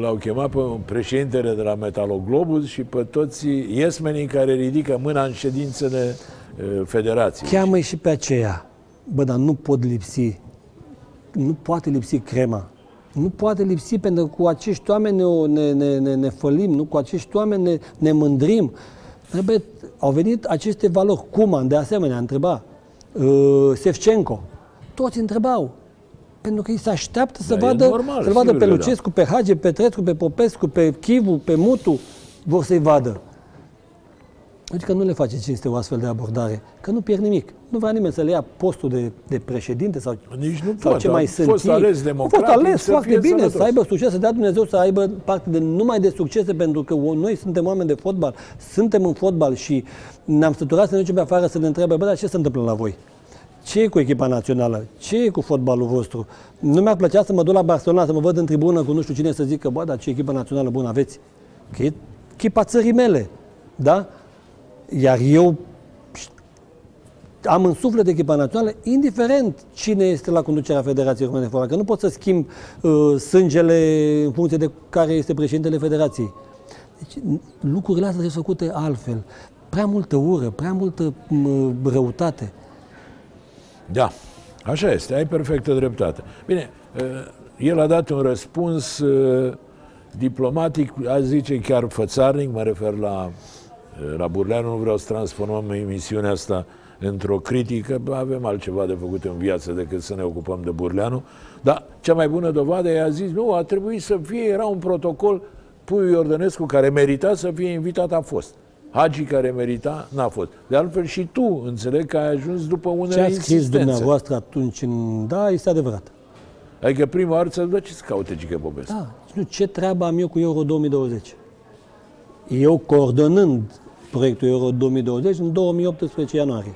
L-au chemat pe președintele de la Metaloglobus și pe toți iesmenii care ridică mâna în ședințele federației. Cheamă-i și pe aceea. Bă, dar nu poate lipsi crema. Nu poate lipsi, pentru că cu acești oameni ne fălim, nu? Cu acești oameni ne mândrim. Au venit aceste valori. Kuman, de asemenea, întreba. Sevcenco. Toți întrebau. Pentru că ei se așteaptă să vadă pe Lucescu, pe Hagi, pe Trescu, pe Popescu, pe Chivu, pe Mutu. Vor să-i vadă. Adică nu le face cinste o astfel de abordare. Că nu pierd nimic. Nu vrea nimeni să le ia postul de președinte sau, nici nu sau ce mai sunt. Fost ales democratic, fost ales foarte bine, sănătos. Să aibă succes, să dea Dumnezeu să aibă parte numai de succese, pentru că noi suntem oameni de fotbal, suntem în fotbal și ne-am săturat să ne ducem pe afară să ne întrebe, bă, dar ce se întâmplă la voi? Ce e cu echipa națională? Ce e cu fotbalul vostru? Nu mi-ar plăcea să mă duc la Barcelona, să mă văd în tribună cu nu știu cine să zică, bă, dar ce echipă națională bună aveți? Că e echipa țării mele, da? Iar eu am în suflet echipa națională, indiferent cine este la conducerea Federației Române de Fotbal, că nu pot să schimb sângele în funcție de care este președintele Federației. Deci lucrurile astea trebuie făcute altfel. Prea multă ură, prea multă răutate. Da, așa este, ai perfectă dreptate. Bine, el a dat un răspuns diplomatic, aș zice chiar fățarnic, mă refer la Burleanu, nu vreau să transformăm emisiunea asta într-o critică, avem altceva de făcut în viață decât să ne ocupăm de Burleanu, dar cea mai bună dovadă i-a zis, nu, a trebuit să fie, era un protocol, Puiu Iordănescu care merita să fie invitat a fost. Hagi care merita n-a fost. De altfel și tu, înțeleg că ai ajuns după unele insistențe. Ce a scris dumneavoastră atunci, da, este adevărat. Adică prima oară ți-a dat ce să caute Gică Popescu. Da, nu, ce treabă am eu cu Euro 2020? Eu coordonând proiectul Euro 2020 în 2018 ianuarie.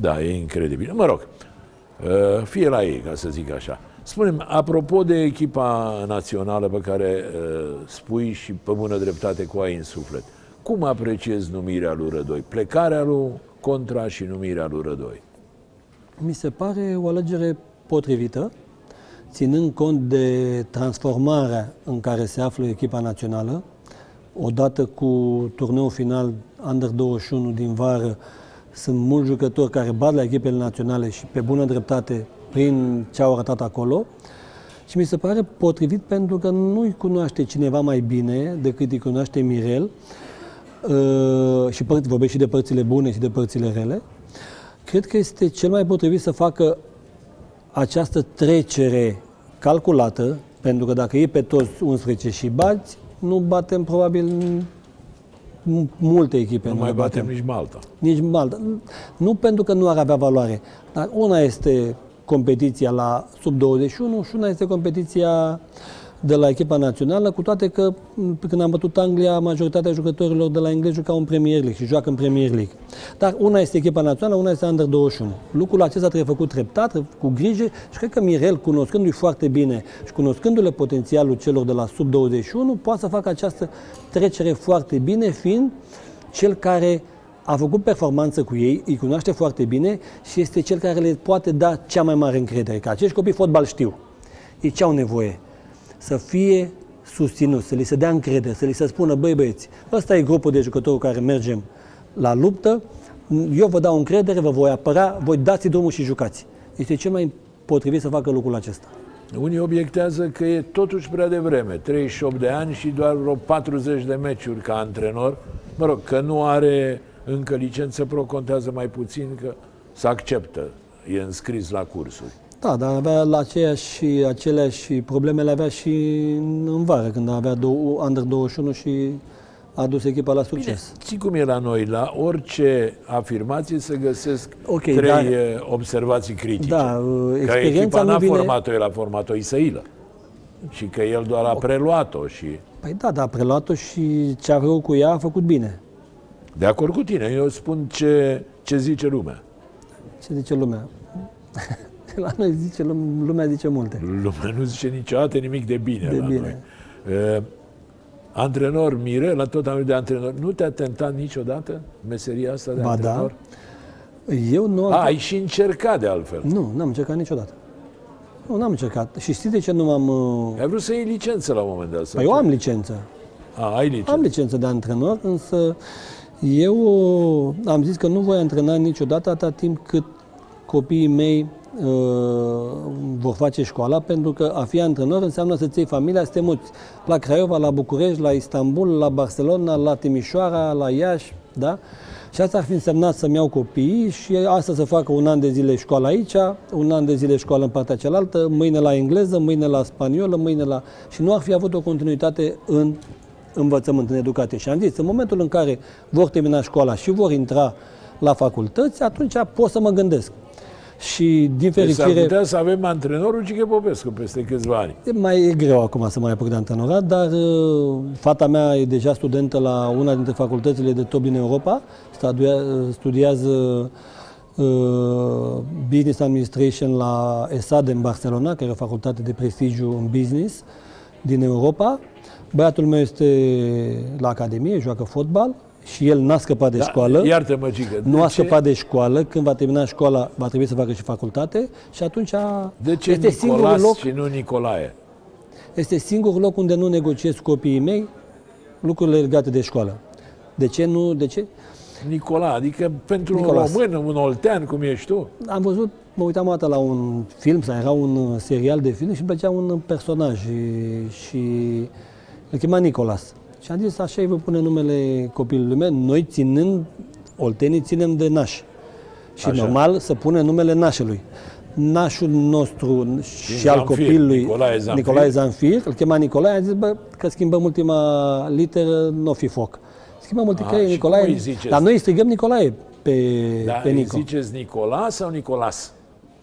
Da, e incredibil. Mă rog, fie la ei, ca să zic așa. Spune-mi, apropo de echipa națională pe care spui și pe bună dreptate cu ai în suflet, cum apreciezi numirea lui Rădoi? Plecarea lui Contra și numirea lui Rădoi? Mi se pare o alegere potrivită, ținând cont de transformarea în care se află echipa națională, odată cu turneul final Under-21 din vară. Sunt mulți jucători care bat la echipele naționale și pe bună dreptate prin ce au arătat acolo. Și mi se pare potrivit pentru că nu-i cunoaște cineva mai bine decât îi cunoaște Mirel. Și vorbește și de părțile bune și de părțile rele. Cred că este cel mai potrivit să facă această trecere calculată, pentru că dacă e pe toți 11 și bați, nu batem probabil multe echipe. Nu mai batem nici Malta. Nici Malta. Nu pentru că nu ar avea valoare, dar una este competiția la sub-21 și una este competiția de la echipa națională, cu toate că când am bătut Anglia, majoritatea jucătorilor de la englezi jucau în Premier League și joacă în Premier League. Dar una este echipa națională, una este Under-21. Lucrul acesta trebuie făcut treptat, cu grijă și cred că Mirel, cunoscându-i foarte bine și cunoscându-le potențialul celor de la sub-21, poate să facă această trecere foarte bine, fiind cel care a făcut performanță cu ei, îi cunoaște foarte bine și este cel care le poate da cea mai mare încredere. Că acești copii fotbal știu. Ei ce au nevoie? Să fie susținut, să li se dea încredere, să li se spună, băi băieți, ăsta e grupul de jucători cu care mergem la luptă, eu vă dau încredere, vă voi apăra, voi dați drumul și jucați. Este cel mai potrivit să facă lucrul acesta. Unii obiectează că e totuși prea devreme, 38 de ani și doar vreo 40 de meciuri ca antrenor. Mă rog, că nu are încă licență pro, contează mai puțin, că se acceptă, e înscris la cursuri. Da, dar avea la aceleași probleme, le avea și în vară, când avea Under-21 și a dus echipa la succes. Ții cum e la noi, la orice afirmație se găsesc trei observații critice. Da, că echipa n-a format-o, el a format-o Isăilă. Și că el doar a preluat-o. Și... Păi da, dar a preluat-o și ce a vrut cu ea a făcut bine. De acord cu tine, eu spun ce zice lumea. Ce zice lumea? La noi zice, lumea zice multe. Lumea nu zice niciodată nimic de bine de la bine. Noi. Antrenor Mirel, tot am zis de antrenor. Nu te-a tentat niciodată meseria asta de antrenor? Da. Eu nu am... Ai și încercat de altfel. Nu, n-am încercat niciodată. Nu, n-am încercat. Și știi de ce nu am... Ai vrut să iei licență la un moment dat. Păi eu am licență. A, ai licență. Am licență de antrenor, însă eu am zis că nu voi antrena niciodată atâta timp cât copiii mei vor face școala, pentru că a fi antrenor înseamnă să-ți iei familia, să te muți la Craiova, la București, la Istanbul, la Barcelona, la Timișoara, la Iași, da? Și asta ar fi însemnat să-mi iau copiii și asta să facă un an de zile școală aici, un an de zile școală în partea cealaltă, mâine la engleză, mâine la spaniolă, mâine la... Și nu ar fi avut o continuitate în învățământ, în educație. Și am zis, în momentul în care vor termina școala și vor intra la facultăți, atunci pot să mă gândesc. Și din fericire... S-ar putea să avem antrenorul Gică Popescu peste câțiva ani. Mai e greu acum să mai apuc de antrenorat, dar fata mea e deja studentă la una dintre facultățile de top din Europa. Studiază Business Administration la ESAD în Barcelona, care e o facultate de prestigiu în business din Europa. Băiatul meu este la academie, joacă fotbal. Și el n-a scăpat de școală. Iartă-mă, Gică. Nu a scăpat de școală. Când va termina școala, va trebui să facă și facultate. Și atunci este singurul loc. Și nu Nicolae. Este singurul loc unde nu negociez copiii mei lucrurile legate de școală. De ce nu? De ce? Nicolae, adică pentru un român, un oltean, cum ești tu. Am văzut, mă uitam o dată la un film, sau era un serial de film și îmi plăcea un personaj și îl chema Nicolas. Și am zis, așa îi vă pune numele copilului meu, noi ținând, oltenii ținem de naș. Și așa. Normal să pune numele nașelui. Nașul nostru și al copilului, Nicolae Zamfir, îl chema Nicolae, am zis, bă, că schimbăm ultima literă, n-o fi foc. Schimbăm ultima literă, Nicolae, dar noi îi strigăm Nicolae pe Nico. Îi ziceți Nicola sau Nicolas?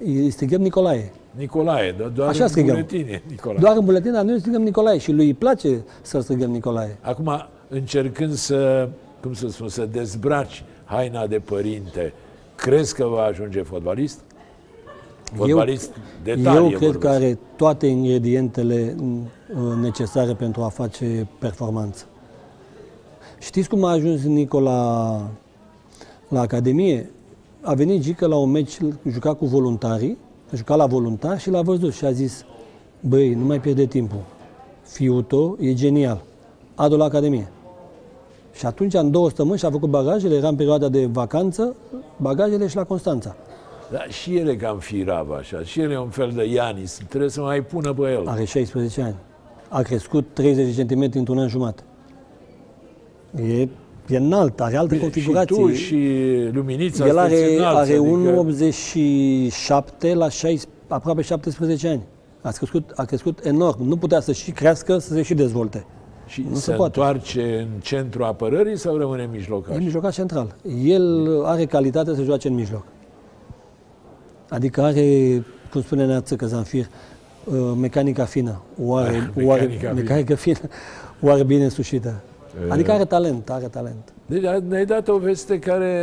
Îi strigăm Nicolae. Nicolae, doar așa în buletine. Nicolae. Doar în buletine, dar noi strigăm Nicolae și lui îi place să strigăm Nicolae. Acum, încercând să, cum să spun, să dezbraci haina de părinte, crezi că va ajunge fotbalist? Fotbalist de talie. Eu cred că are toate ingredientele necesare pentru a face performanță. Știți cum a ajuns Nicola la academie? A venit Gică la un meci, juca cu voluntarii, a jucat la Voluntari și l-a văzut și a zis, băi, nu mai pierde timpul, fiul tău e genial, adu la academie. Și atunci, în 2 săptămâni, și-a făcut bagajele, era în perioada de vacanță, bagajele și la Constanța. Dar și el e cam firav așa, și el e un fel de Ianis, trebuie să mai pună pe el. Are 16 ani, a crescut 30 cm într-un an jumate. E înalt, are altă configurație. Și tu și Luminița. El are 1,87 la 16, aproape 17 ani. A crescut enorm. Nu putea să și crească, să se și dezvolte. Și nu se întoarce în centru apărării sau rămâne în mijlocaș? E mijlocaș central. El are calitatea să joace în mijloc. Adică are, cum spune Nea Zamfir, mecanica fină, oare bine sușită. Adică are talent, are talent. Deci ne-ai dat o veste care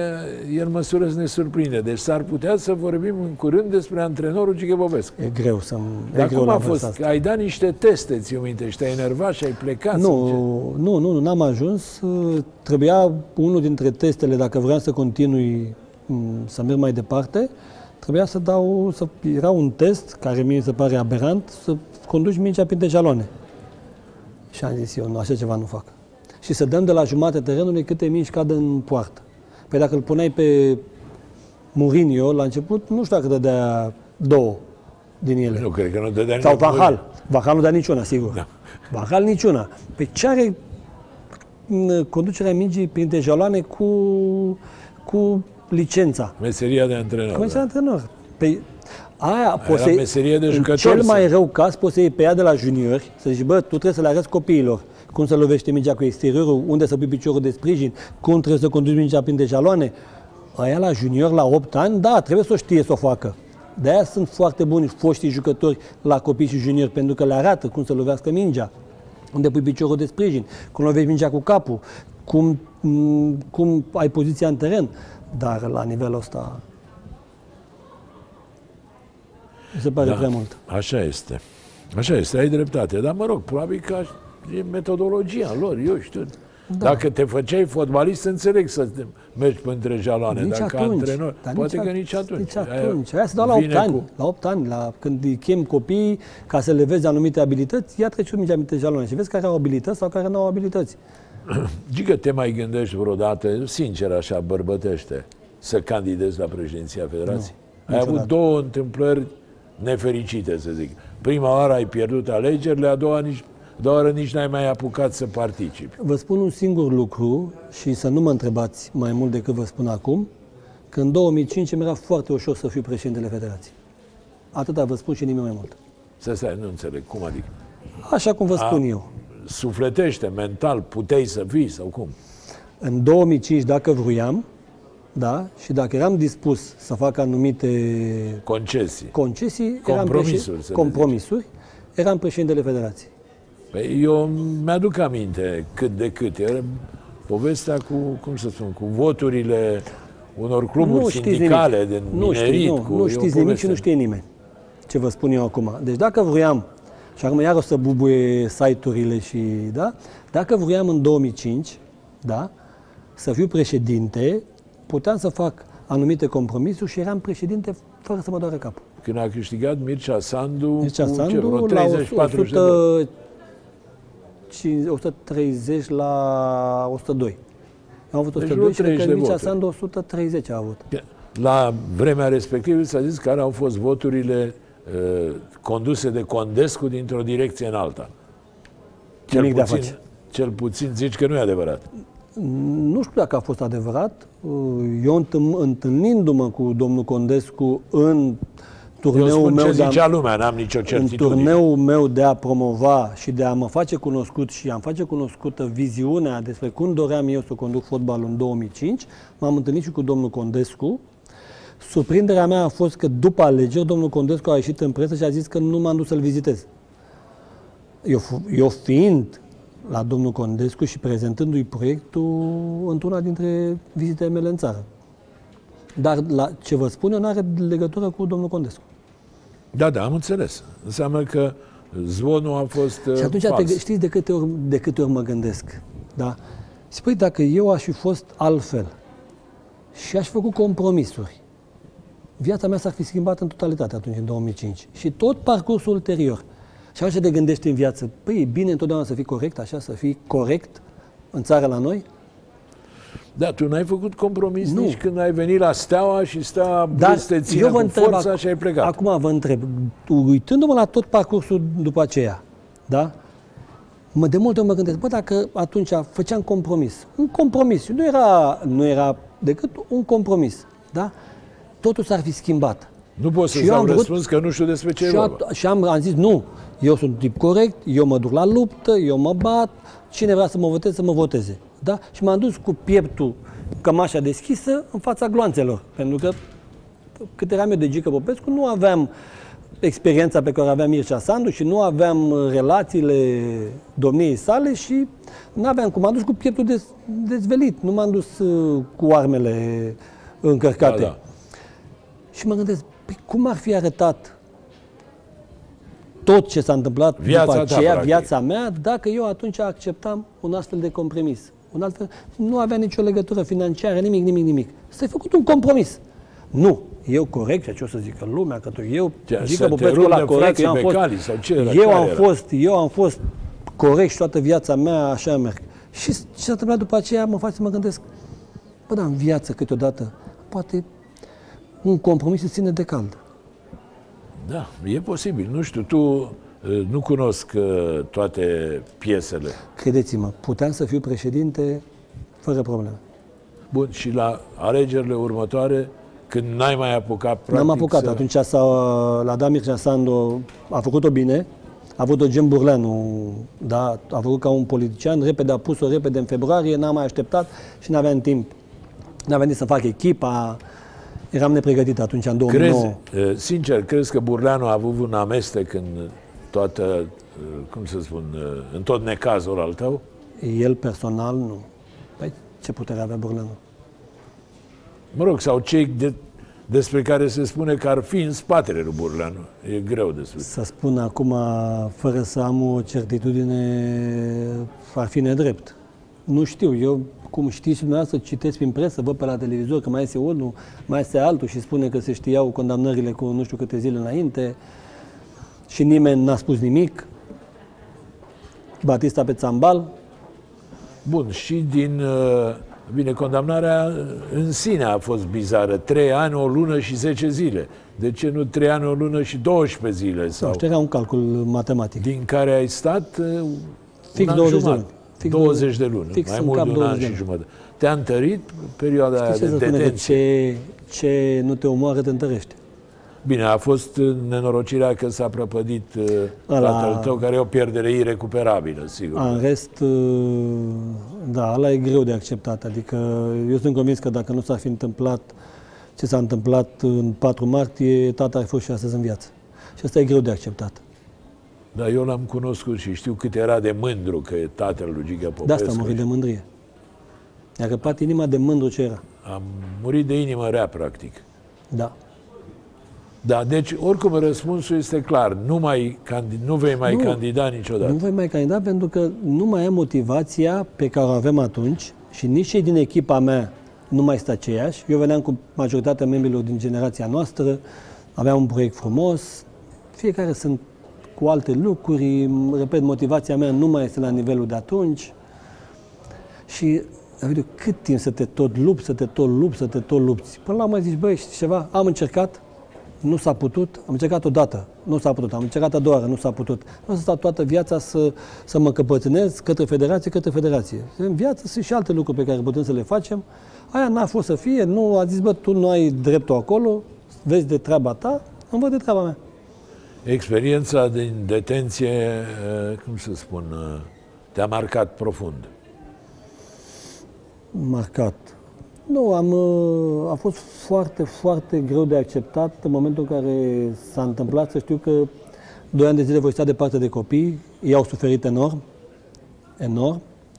e în măsură să ne surprinde. Deci s-ar putea să vorbim în curând despre antrenorul Gică Popescu. E greu să-mi... Dar cum a fost? Asta. Ai dat niște teste, ți-o minte, și te-ai enervat și ai plecat? Nu, n-am ajuns. Trebuia unul dintre testele, dacă vreau să continui, să merg mai departe, trebuia să dau... Era un test, care mie se pare aberant, să conduci mingea printre jaloane. Și am zis eu, nu, așa ceva nu fac. Și să dăm de la jumătatea terenului câte mingi cad în poartă. Păi dacă îl puneai pe Mourinho la început, nu știu dacă dădea două din ele. Nu, cred că nu dădea. Sau Vahal. Vahal nu dădea niciuna, sigur. Da. Vahal niciuna. Păi ce are conducerea mingii printre jaloane cu licența? Meseria de antrenor. Meseria de antrenor. Păi aia poți meseria de jucător. Cel mai rău caz poți să iei pe ea de la juniori, să zici, bă, tu trebuie să le arăți copiilor cum să lovește mingea cu exteriorul, unde să pui piciorul de sprijin, cum trebuie să conduci mingea prin de jaloane. Aia la junior, la 8 ani, da, trebuie să o știe să o facă. De-aia sunt foarte buni foștii jucători la copii și juniori, pentru că le arată cum să lovească mingea, unde pui piciorul de sprijin, cum lovești mingea cu capul, cum ai poziția în teren. Dar la nivelul ăsta mi se pare prea mult. Așa este. Așa este, ai dreptate. Dar mă rog, probabil că e metodologia lor, eu știu. Da. Dacă te făceai fotbalist, înțeleg să mergi între jaloane. Nici dacă atunci, antrenor, poate nici că nici atunci. Nici atunci. Aia se dau la 8 ani. Cu... La 8 ani, când îi chem copiii ca să le vezi anumite abilități, ia treci mingea între jaloane și vezi care au abilități sau care nu au abilități. Gică, te mai gândești vreodată, sincer așa, bărbătește, să candidezi la președinția Federației? Ai avut două întâmplări nefericite, să zic. Prima oară ai pierdut alegerile, a doua nici... Doar nici n-ai mai apucat să participi. Vă spun un singur lucru și să nu mă întrebați mai mult decât vă spun acum, că în 2005 mi-era foarte ușor să fiu președintele Federației. Atâta vă spun și nimeni mai mult. Stai, nu înțeleg. Cum adică? Așa cum vă spun eu. Sufletește, mental, puteai să fii sau cum? În 2005, dacă vroiam, da, și dacă eram dispus să fac anumite... Concesii, compromisuri, eram președintele Federației. Eu mi-aduc aminte cât de cât. Era povestea cu, cum să spun, cu voturile unor cluburi sindicale din minerit. Nu știți nimic și nu știe nimeni ce vă spun eu acum. Deci dacă vroiam, și acum iar o să bubuie site-urile și, da? Dacă vroiam în 2005, da, să fiu președinte, puteam să fac anumite compromisuri și eram președinte fără să mă doară capul. Când a câștigat Mircea Sandu, vreo 34 de ani. 130 la 102. Am avut 102 și că Mircea Sandu 130 a avut. La vremea respectivă s-a zis care au fost voturile conduse de Condescu dintr-o direcție în alta. Cel puțin zici că nu e adevărat. Nu știu dacă a fost adevărat. Eu întâlnindu-mă cu domnul Condescu în... turneul meu de a promova și de a mă face cunoscut și a-mi face cunoscută viziunea despre cum doream eu să conduc fotbalul în 2005, m-am întâlnit și cu domnul Condescu. Surprinderea mea a fost că după alegeri, domnul Condescu a ieșit în presă și a zis că nu m-am dus să-l vizitez. Eu fiind la domnul Condescu și prezentându-i proiectul într-una dintre vizitele mele în țară. Dar la ce vă spun eu nu are legătură cu domnul Condescu. Da, am înțeles. Înseamnă că zvonul a fost fals. Și atunci, știți de câte ori mă gândesc, da? Și păi, dacă eu aș fi fost altfel și aș fi făcut compromisuri, viața mea s-ar fi schimbat în totalitate atunci, în 2005. Și tot parcursul ulterior. Și așa te gândești în viață. Păi, e bine întotdeauna să fii corect, așa, să fii corect în țară la noi. Da, tu n-ai făcut compromis nici când ai venit la Steaua și Steaua te ține cu forța și ai plecat. Acum vă întreb, uitându-mă la tot parcursul după aceea, da? De multe ori mă gândesc, bă, dacă atunci făceam compromis, un compromis, nu era decât un compromis, da? Totul s-ar fi schimbat. Nu pot să-ți dau răspuns că nu știu despre ce e vorba. Și am zis, nu, eu sunt un tip corect, eu mă duc la luptă, eu mă bat, cine vrea să mă voteze, să mă voteze. Da? Și m-am dus cu pieptul, cămașa deschisă, în fața gloanțelor. Pentru că, cât eram eu de Gică Popescu, nu aveam experiența pe care o avea Mircea Sandu și nu aveam relațiile domniei sale și nu aveam cum. M-am dus cu pieptul dezvelit, nu m-am dus cu armele încărcate. Da, da. Și mă gândesc, cum ar fi arătat tot ce s-a întâmplat după aceea, viața mea, dacă eu atunci acceptam un astfel de compromis. Un altfel, nu avea nicio legătură financiară, nimic. S-a făcut un compromis. Nu, eu corect, ce o să zică lumea, că eu zic că Popescu la corect, eu am fost corect și toată viața mea așa merg. Și ce s-a întâmplat după aceea, mă face să mă gândesc, bă, da, în viață câteodată, poate un compromis se ține de cald. Da, e posibil. Nu știu, tu nu cunosc toate piesele. Credeți-mă, puteam să fiu președinte fără probleme. Bun, și la alegerile următoare, când n-ai mai apucat, practic... N-am apucat. Să... Atunci la dat Mircea Sandu, a făcut-o bine, a avut-o gen Burleanu, da? A făcut ca un politician, repede a pus-o repede în februarie, n-am mai așteptat și n-aveam timp. N-aveam nici să fac echipa... Eram nepregătit atunci, în 2009. Crezi, sincer, crezi că Burleanu a avut un amestec în toată, cum să spun, în tot necazul al tău? El personal nu. Păi ce putere avea Burleanu? Mă rog, sau cei despre care se spune că ar fi în spatele lui Burleanu. E greu de spus. Să spun acum, fără să am o certitudine, ar fi nedrept. Nu știu, eu... Cum știți dumneavoastră, citesc prin presă, văd pe la televizor că mai este unul, mai este altul și spune că se știau condamnările cu nu știu câte zile înainte și nimeni n-a spus nimic. Batista pe țambal. Bun, și din... Bine, condamnarea în sine a fost bizară. 3 ani, 1 lună și 10 zile. De ce nu 3 ani, 1 lună și 12 zile? Sau... Nu știu, era un calcul matematic. Din care ai stat fix 20 de luni. 20 de luni, mai mult de 1 an și jumătate. Te-a întărit perioada aia de detenție. Ce nu te omoară, te întărește. Bine, a fost nenorocirea că s-a prăpădit tatăl tău, care e o pierdere irrecuperabilă, sigur. În rest, da, ăla e greu de acceptat. Adică, eu sunt convins că dacă nu s-ar fi întâmplat ce s-a întâmplat în 4 martie, tata ar fi fost și astăzi în viață. Și asta e greu de acceptat. Dar eu l-am cunoscut și știu cât era de mândru că e tatăl lui Gică Popescu. De asta a murit de mândrie. I-a căpat inima de mândru ce era. A murit de inimă rea, practic. Da. Da, deci, oricum, răspunsul este clar. Nu vei mai candida niciodată. Nu voi mai candida pentru că nu mai am motivația pe care o avem atunci și nici cei din echipa mea nu mai sunt aceiași. Eu veneam cu majoritatea membrilor din generația noastră, aveam un proiect frumos, fiecare sunt cu alte lucruri, repet, motivația mea nu mai este la nivelul de atunci și cât timp să te tot lupți, să te tot lupți. Până la urmă zici, băi, știi ceva, am încercat, nu s-a putut, am încercat odată, nu s-a putut, am încercat a doua oară, nu s-a putut. Nu să stau toată viața să mă căpățânez către federație. În viață sunt și alte lucruri pe care putem să le facem, aia n-a fost să fie, nu a zis, bă, tu nu ai dreptul acolo, vezi de treaba ta, îmi văd de treaba mea. Experiența din detenție, cum să spun, te-a marcat profund? Marcat. Nu, a fost foarte, foarte greu de acceptat în momentul în care s-a întâmplat. Să știu că 2 ani de zile voi sta departe de copii, ei au suferit enorm,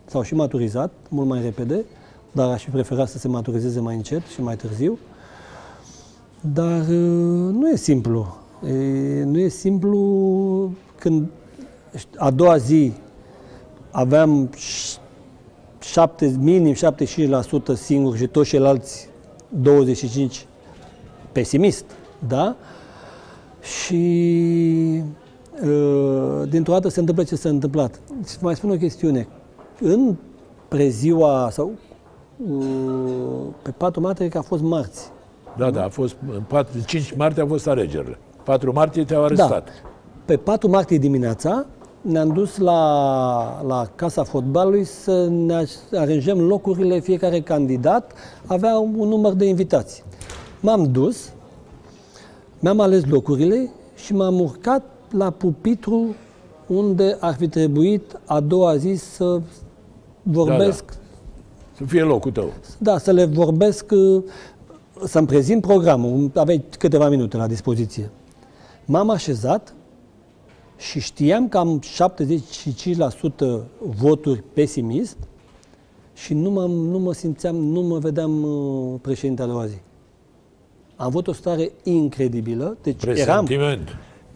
s-au și maturizat mult mai repede, dar aș fi preferat să se maturizeze mai încet și mai târziu. Dar nu e simplu. Nu e simplu când a doua zi aveam minim 75% singur și toți ceilalți 25% pesimist, da? Și dintr-o dată se întâmplă ce s-a întâmplat. Și mai spun o chestiune. În preziua, sau pe 4 martie, că a fost marți. Da, nu? Da, a fost 5 martie a fost alegerile. 4 martie te-au arestat. Da. Pe 4 martie dimineața ne-am dus la Casa Fotbalului să ne aranjăm locurile, fiecare candidat avea un număr de invitați. M-am dus, mi-am ales locurile și m-am urcat la pupitru unde ar fi trebuit a doua zi să vorbesc. Da, da. Să fie locul tău. Da, să le vorbesc, să-mi prezint programul. Aveai câteva minute la dispoziție. M-am așezat și știam că am 75% voturi pesimist și nu mă vedeam președinte al OAZ. Am avut o stare incredibilă. Deci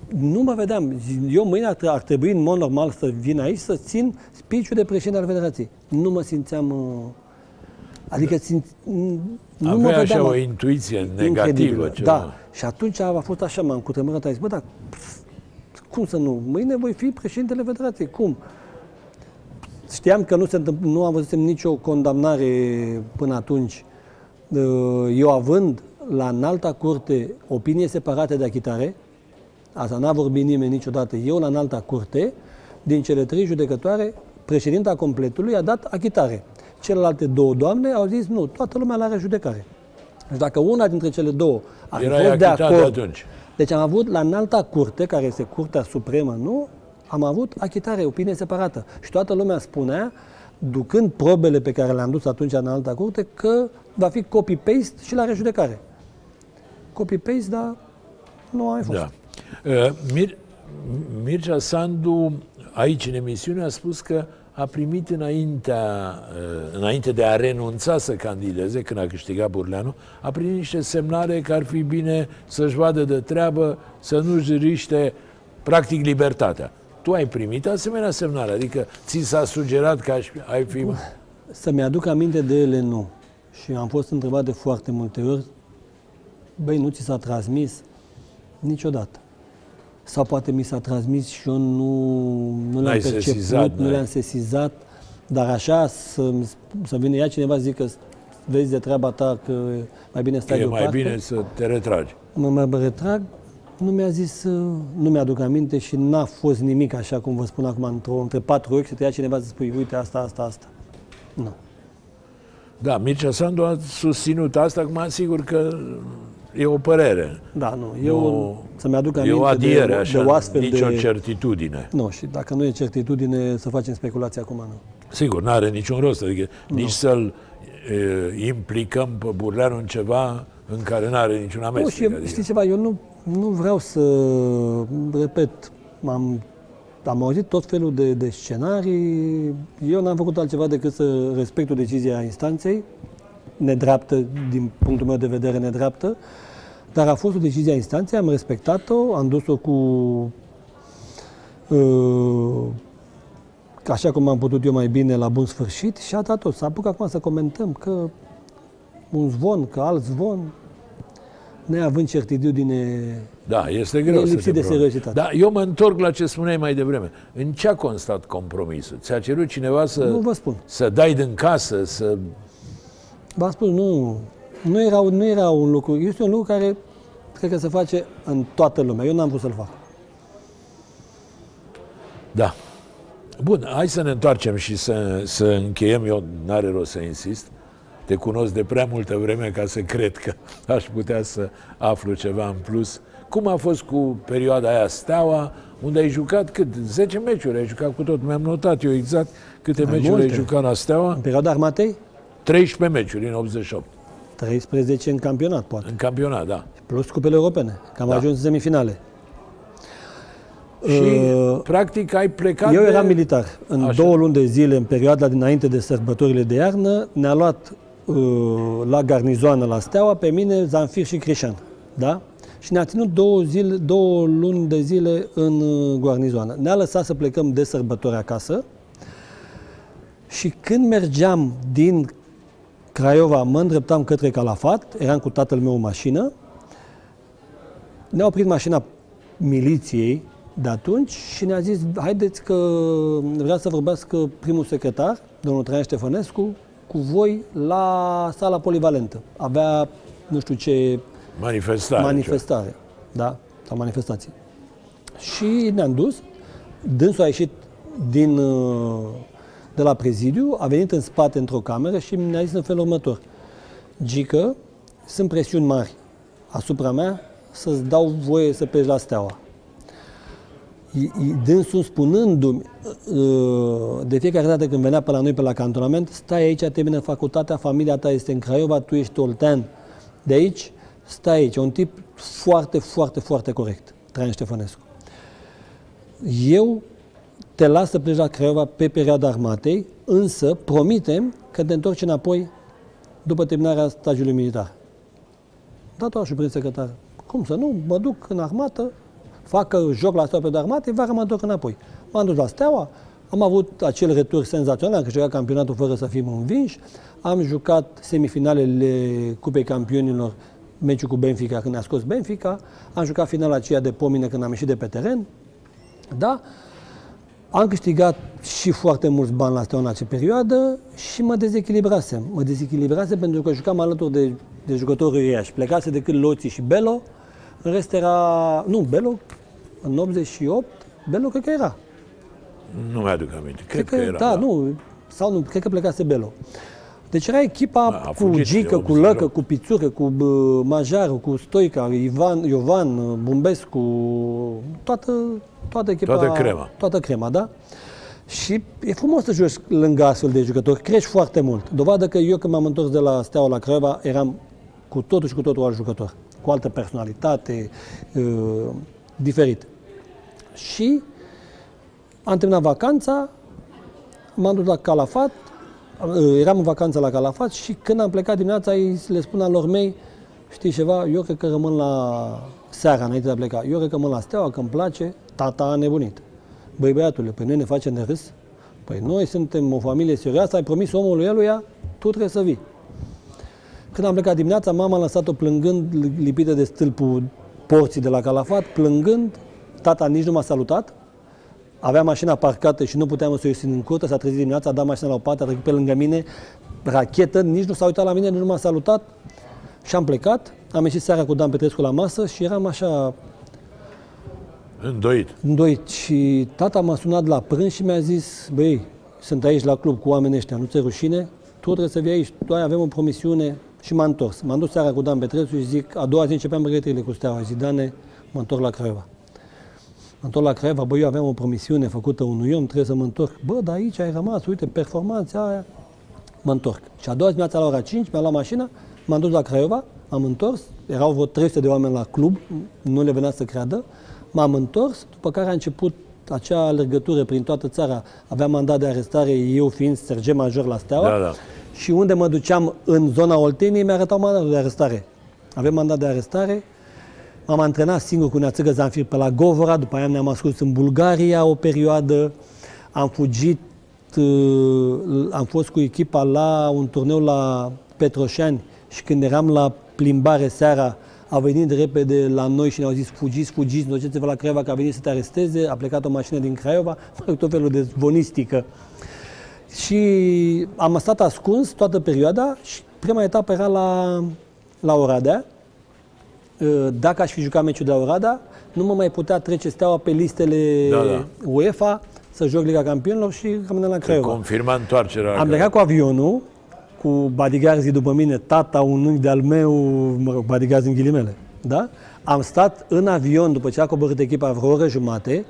nu mă vedeam. Eu mâine ar trebui în mod normal să vin aici să țin speech-ul de președinte al Federației. Nu mă simțeam... Adică aveai așa o intuiție negativă. Ceva. Da. Și atunci a fost așa, m-am cutremurat, am zis, bă, dar cum să nu? Mâine voi fi președintele Federației. Cum? Știam că nu am văzut nicio condamnare până atunci. Eu având la Înalta Curte opinie separată de achitare, asta n-a vorbit nimeni niciodată, eu la Înalta Curte, din cele 3 judecătoare, președinta completului a dat achitare. Celelalte 2 doamne au zis nu, toată lumea l-are judecare. Deci dacă una dintre cele 2 a fost de acord... Atunci. Deci am avut la Înalta Curte, care este Curtea Supremă, nu? Am avut achitare, opinie separată. Și toată lumea spunea, ducând probele pe care le-am dus atunci în Înalta Curte, că va fi copy-paste și la rejudecare. Copy-paste, dar nu a fost. Da. Mircea Sandu, aici în emisiune, a spus că a primit înainte de a renunța să candideze, când a câștigat Burleanu, a primit niște semnale că ar fi bine să-și vadă de treabă, să nu-și riște, practic, libertatea. Tu ai primit asemenea semnale? Adică ți s-a sugerat că ai fi... Să-mi aduc aminte de ele, nu. Și am fost întrebat de foarte multe ori, băi, nu ți s-a transmis? Niciodată. Sau poate mi s-a transmis și eu nu le-am perceput, sesizat, nu le-am sesizat, dar așa să vină ea cineva să zică vezi de treaba ta că mai bine stai deoparte. E mai bine să te retragi. Mă retrag, nu mi-a zis, nu mi-aduc aminte și n-a fost nimic așa cum vă spun acum, între 4 ori să te ia cineva să spui uite asta. Nu. Da, Mircea Sandu a susținut asta, acum sigur că e o părere. Da, nu. Eu să-mi aduc aminte o adiere, de o astfel nicio de... certitudine. Nu, și dacă nu e certitudine, să facem speculații acum, nu. Sigur, n-are niciun rost. Adică nici să-l implicăm pe Burleanu în ceva în care n-are niciun amestec. Nu, și, adică. Știi ceva, eu nu vreau să... Repet, am auzit tot felul de scenarii. Eu n-am făcut altceva decât să respect o decizie a instanței. Nedreaptă, din punctul meu de vedere nedreaptă, dar a fost o decizie a instanței, am respectat-o, am dus-o cu așa cum am putut eu mai bine la bun sfârșit și a dat-o. Să apuc acum să comentăm că un zvon, că alt zvon, neavând certitudine, da, este greu să te probe. Da, eu mă întorc la ce spuneai mai devreme. În ce a constat compromisul? Ți-a cerut cineva să, nu vă spun. Să dai din casă, să... V-am spus, nu era un lucru. Este un lucru care cred că se face în toată lumea. Eu n-am vrut să-l fac. Da. Bun, hai să ne întoarcem și să încheiem. Eu n-are rost să insist. Te cunosc de prea multă vreme ca să cred că aș putea să aflu ceva în plus. Cum a fost cu perioada aia Steaua, unde ai jucat cât? 10 meciuri ai jucat cu tot. Mi-am notat eu exact câte meciuri ai jucat la Steaua. În perioada Armatei? 13 meciuri în 88. 13 în campionat, poate. În campionat, da. Plus cupele europene, că am ajuns în semifinale. Și, practic, ai plecat... Eu eram militar. În 2 luni de zile, în perioada dinainte de sărbătorile de iarnă, ne-a luat la garnizoană, la Steaua, pe mine, Zamfir și Crișan. Da? Și ne-a ținut 2 luni de zile în garnizoană. Ne-a lăsat să plecăm de sărbători acasă și când mergeam din Craiova, mă îndreptam către Calafat, eram cu tatăl meu în mașină, ne-a oprit mașina miliției de atunci și ne-a zis, haideți că vrea să vorbească primul secretar, domnul Traian Ștefănescu, cu voi la sala polivalentă. Avea, nu știu ce... Manifestare. Da? Sau manifestație. Și ne-am dus, dânsul a ieșit de la prezidiu, a venit în spate într-o cameră și mi-a zis în felul următor. Gică, sunt presiuni mari asupra mea să-ți dau voie să pleci la Steaua. Dânsul spunându-mi de fiecare dată când venea pe la noi, pe la cantonament, stai aici, termină facultatea, familia ta este în Craiova, tu ești oltean de aici, stai aici. Un tip foarte, foarte, foarte corect. Traian Ștefănescu. Eu te las să pleci la Craiova pe perioada armatei, însă promitem că te întorci înapoi după terminarea stagiului militar. Tatuașul prin secretar. Cum să nu? Mă duc în armată, fac joc la Steaua pe de armate, vara mă duc înapoi. M-am dus la Steaua, am avut acel retur senzațional, am câștigat campionatul fără să fim învinși, am jucat semifinalele Cupei Campionilor, meciul cu Benfica, când ne-a scos Benfica, am jucat finala aceea de pomine când am ieșit de pe teren, da? Am câștigat și foarte mulți bani la Steaua în acea perioadă și mă dezechilibrasem. Mă dezechilibrasem pentru că jucam alături de jucătorii uriași. Plecase decât Loții și Belo, în rest era... Nu, Belo, în 88, Belo cred că era. Nu mi-aduc aminte. Cred că era. Da, da, nu, sau nu, cred că plecase Belo. Deci era echipa cu Gică, cu Lăcă, cu Pițură, cu Majaru, cu Stoica, Iovan, Bumbescu, toată echipa. Toată crema. Toată crema, da? Și e frumos să joci lângă astfel de jucători, crești foarte mult. Dovadă că eu când m-am întors de la Steaua la Craiova eram cu totul și cu totul alt jucător, cu altă personalitate, diferit. Și am terminat vacanța, m-am dus la Calafat, eram în vacanță la Calafat și când am plecat dimineața, le spun alor mei, știi ceva, eu cred că rămân la seara înainte de a pleca, eu cred că rămân la Steaua, că îmi place, tata a nebunit. Băi băiatule, păi noi ne facem de râs? Păi noi suntem o familie serioasă, ai promis omului eluia, tu trebuie să vii. Când am plecat dimineața, mama a lăsat-o plângând, lipită de stâlpul porții de la Calafat, plângând, tata nici nu m-a salutat, avea mașina parcată și nu puteam să o ies în curte, s-a trezit dimineața, a dat mașina la o parte, a trecut pe lângă mine, rachetă, nici nu s-a uitat la mine, nici nu m-a salutat și am plecat, am ieșit seara cu Dan Petrescu la masă și eram așa... Îndoit. Și tata m-a sunat la prânz și mi-a zis, băi, sunt aici la club cu oamenii ăștia, nu ți-e rușine? Tu trebuie să vii aici, doar avem o promisiune și m-a întors. M-am dus seara cu Dan Petrescu și zic, a doua zi începeam pregătirile cu Steaua, zic, Dane, mă întorc la Craiova. Mă întorc la Craiova, băi, eu aveam o promisiune făcută unui om, trebuie să mă întorc. Bă, dar aici ai rămas, uite, performanța aia. Mă întorc. Și a doua zi dimineața la ora 5, mi-am luat mașina, m-am dus la Craiova, am întors, erau vreo 300 de oameni la club, nu le venea să creadă. M-am întors, după care a început acea alergătură prin toată țara. Aveam mandat de arestare, eu fiind sergent major la Steaua. Da, da. Și unde mă duceam în zona Olteniei, mi-arătau mandatul de arestare. Aveam mandat de arestare. M-am antrenat singur cu Nea Zamfir pe la Govora, după aia ne-am ascuns în Bulgaria o perioadă. Am fugit, am fost cu echipa la un turneu la Petroșani și când eram la plimbare seara, a venit repede la noi și ne-au zis fugiți, duceți-vă la Craiova că a venit să te aresteze, a plecat o mașină din Craiova, fac tot felul de zvonistică. Și am stat ascuns toată perioada și prima etapă era la Oradea. Dacă aș fi jucat meciul de la Oradea, nu mă mai putea trece Steaua pe listele UEFA să joc Liga Campionilor și rămâneam la Craiova. Confirma întoarcerea. Am plecat cu avionul, cu bodyguards după mine, tata, un unchi de-al meu, mă rog, bodyguards în ghilimele, da? Am stat în avion după ce a coborât echipa vreo oră jumate,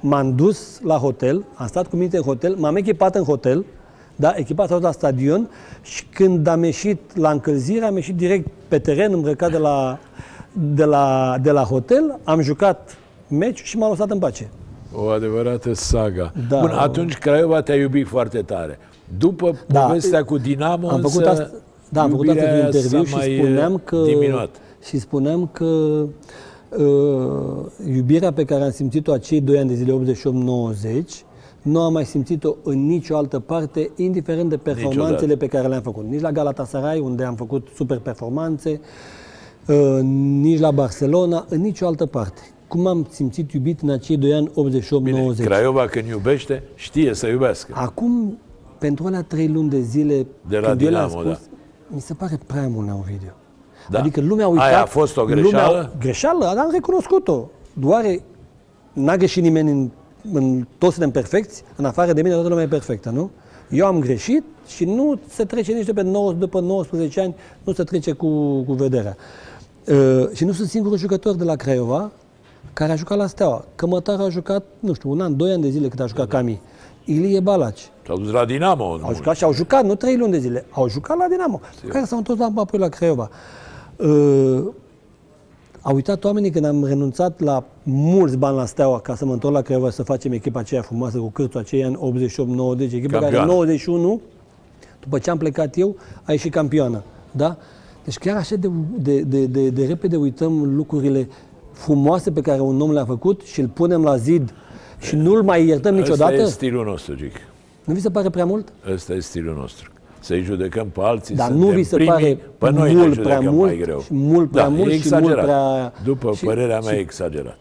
m-am dus la hotel, am stat cu minte în hotel, m-am echipat în hotel, da? Echipa s-a dus la stadion și când am ieșit la încălzire, am ieșit direct pe teren, îmbrăcat de la hotel, am jucat meci și m-am lăsat în pace. O adevărată saga. Da. Bun, atunci Craiova te-a iubit foarte tare. După povestea cu Dinamo, am făcut asta, am făcut asta în interviu și spuneam că iubirea pe care am simțit-o acei 2 ani de zile 88-90 nu am mai simțit-o în nicio altă parte, indiferent de performanțele pe care le-am făcut. Nici la Galatasaray, unde am făcut super performanțe, nici la Barcelona, în nicio altă parte. Cum am simțit iubit în acei 2 ani 88-90. Craiova când iubește, știe să iubească. Acum, pentru alea 3 luni de zile, de la Dinamo, spus, mi se pare prea mult la un video. Da. Adică lumea a uitat. Aia a fost o greșeală? Greșeală, dar am recunoscut-o. Doar n-a greșit nimeni, toți suntem perfecți, în afară de mine toată lumea e perfectă, nu? Eu am greșit și nu se trece nici după 19 ani, nu se trece cu vederea. Și nu sunt singurul jucător de la Craiova care a jucat la Steaua. Cămătar a jucat, nu știu, un an, 2 ani de zile cât a jucat Cami. Ilie Balaci. S-au dus la Dinamo. Au jucat și au jucat, nu 3 luni de zile. Au jucat la Dinamo, care s-au întors apoi la Craiova. Au uitat oamenii când am renunțat la mulți bani la Steaua ca să mă întorc la Craiova să facem echipa aceea frumoasă cu cârțul aceea în 88-90, echipa care în 91, după ce am plecat eu, a ieșit campioană. Da? Deci chiar așa de repede uităm lucrurile frumoase pe care un om le-a făcut și îl punem la zid și nu-l mai iertăm niciodată? Asta e stilul nostru, Gică. Nu vi se pare prea mult? Asta e stilul nostru. Să-i judecăm pe alții, dar nu vi se pare mult prea mult și mult prea mult și mult prea... După părerea mea, exagerat.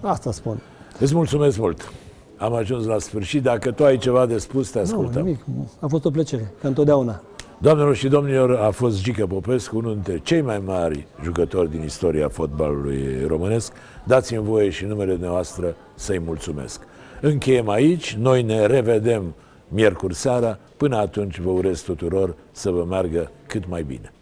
Asta spun. Îți mulțumesc mult. Am ajuns la sfârșit. Dacă tu ai ceva de spus, te ascultăm. Nu, nimic. A fost o plăcere, ca întotdeauna. Doamnelor și domnilor, a fost Gică Popescu, unul dintre cei mai mari jucători din istoria fotbalului românesc. Dați-mi voie și numele dumneavoastră să-i mulțumesc. Încheiem aici, noi ne revedem miercuri seara. Până atunci vă urez tuturor să vă meargă cât mai bine.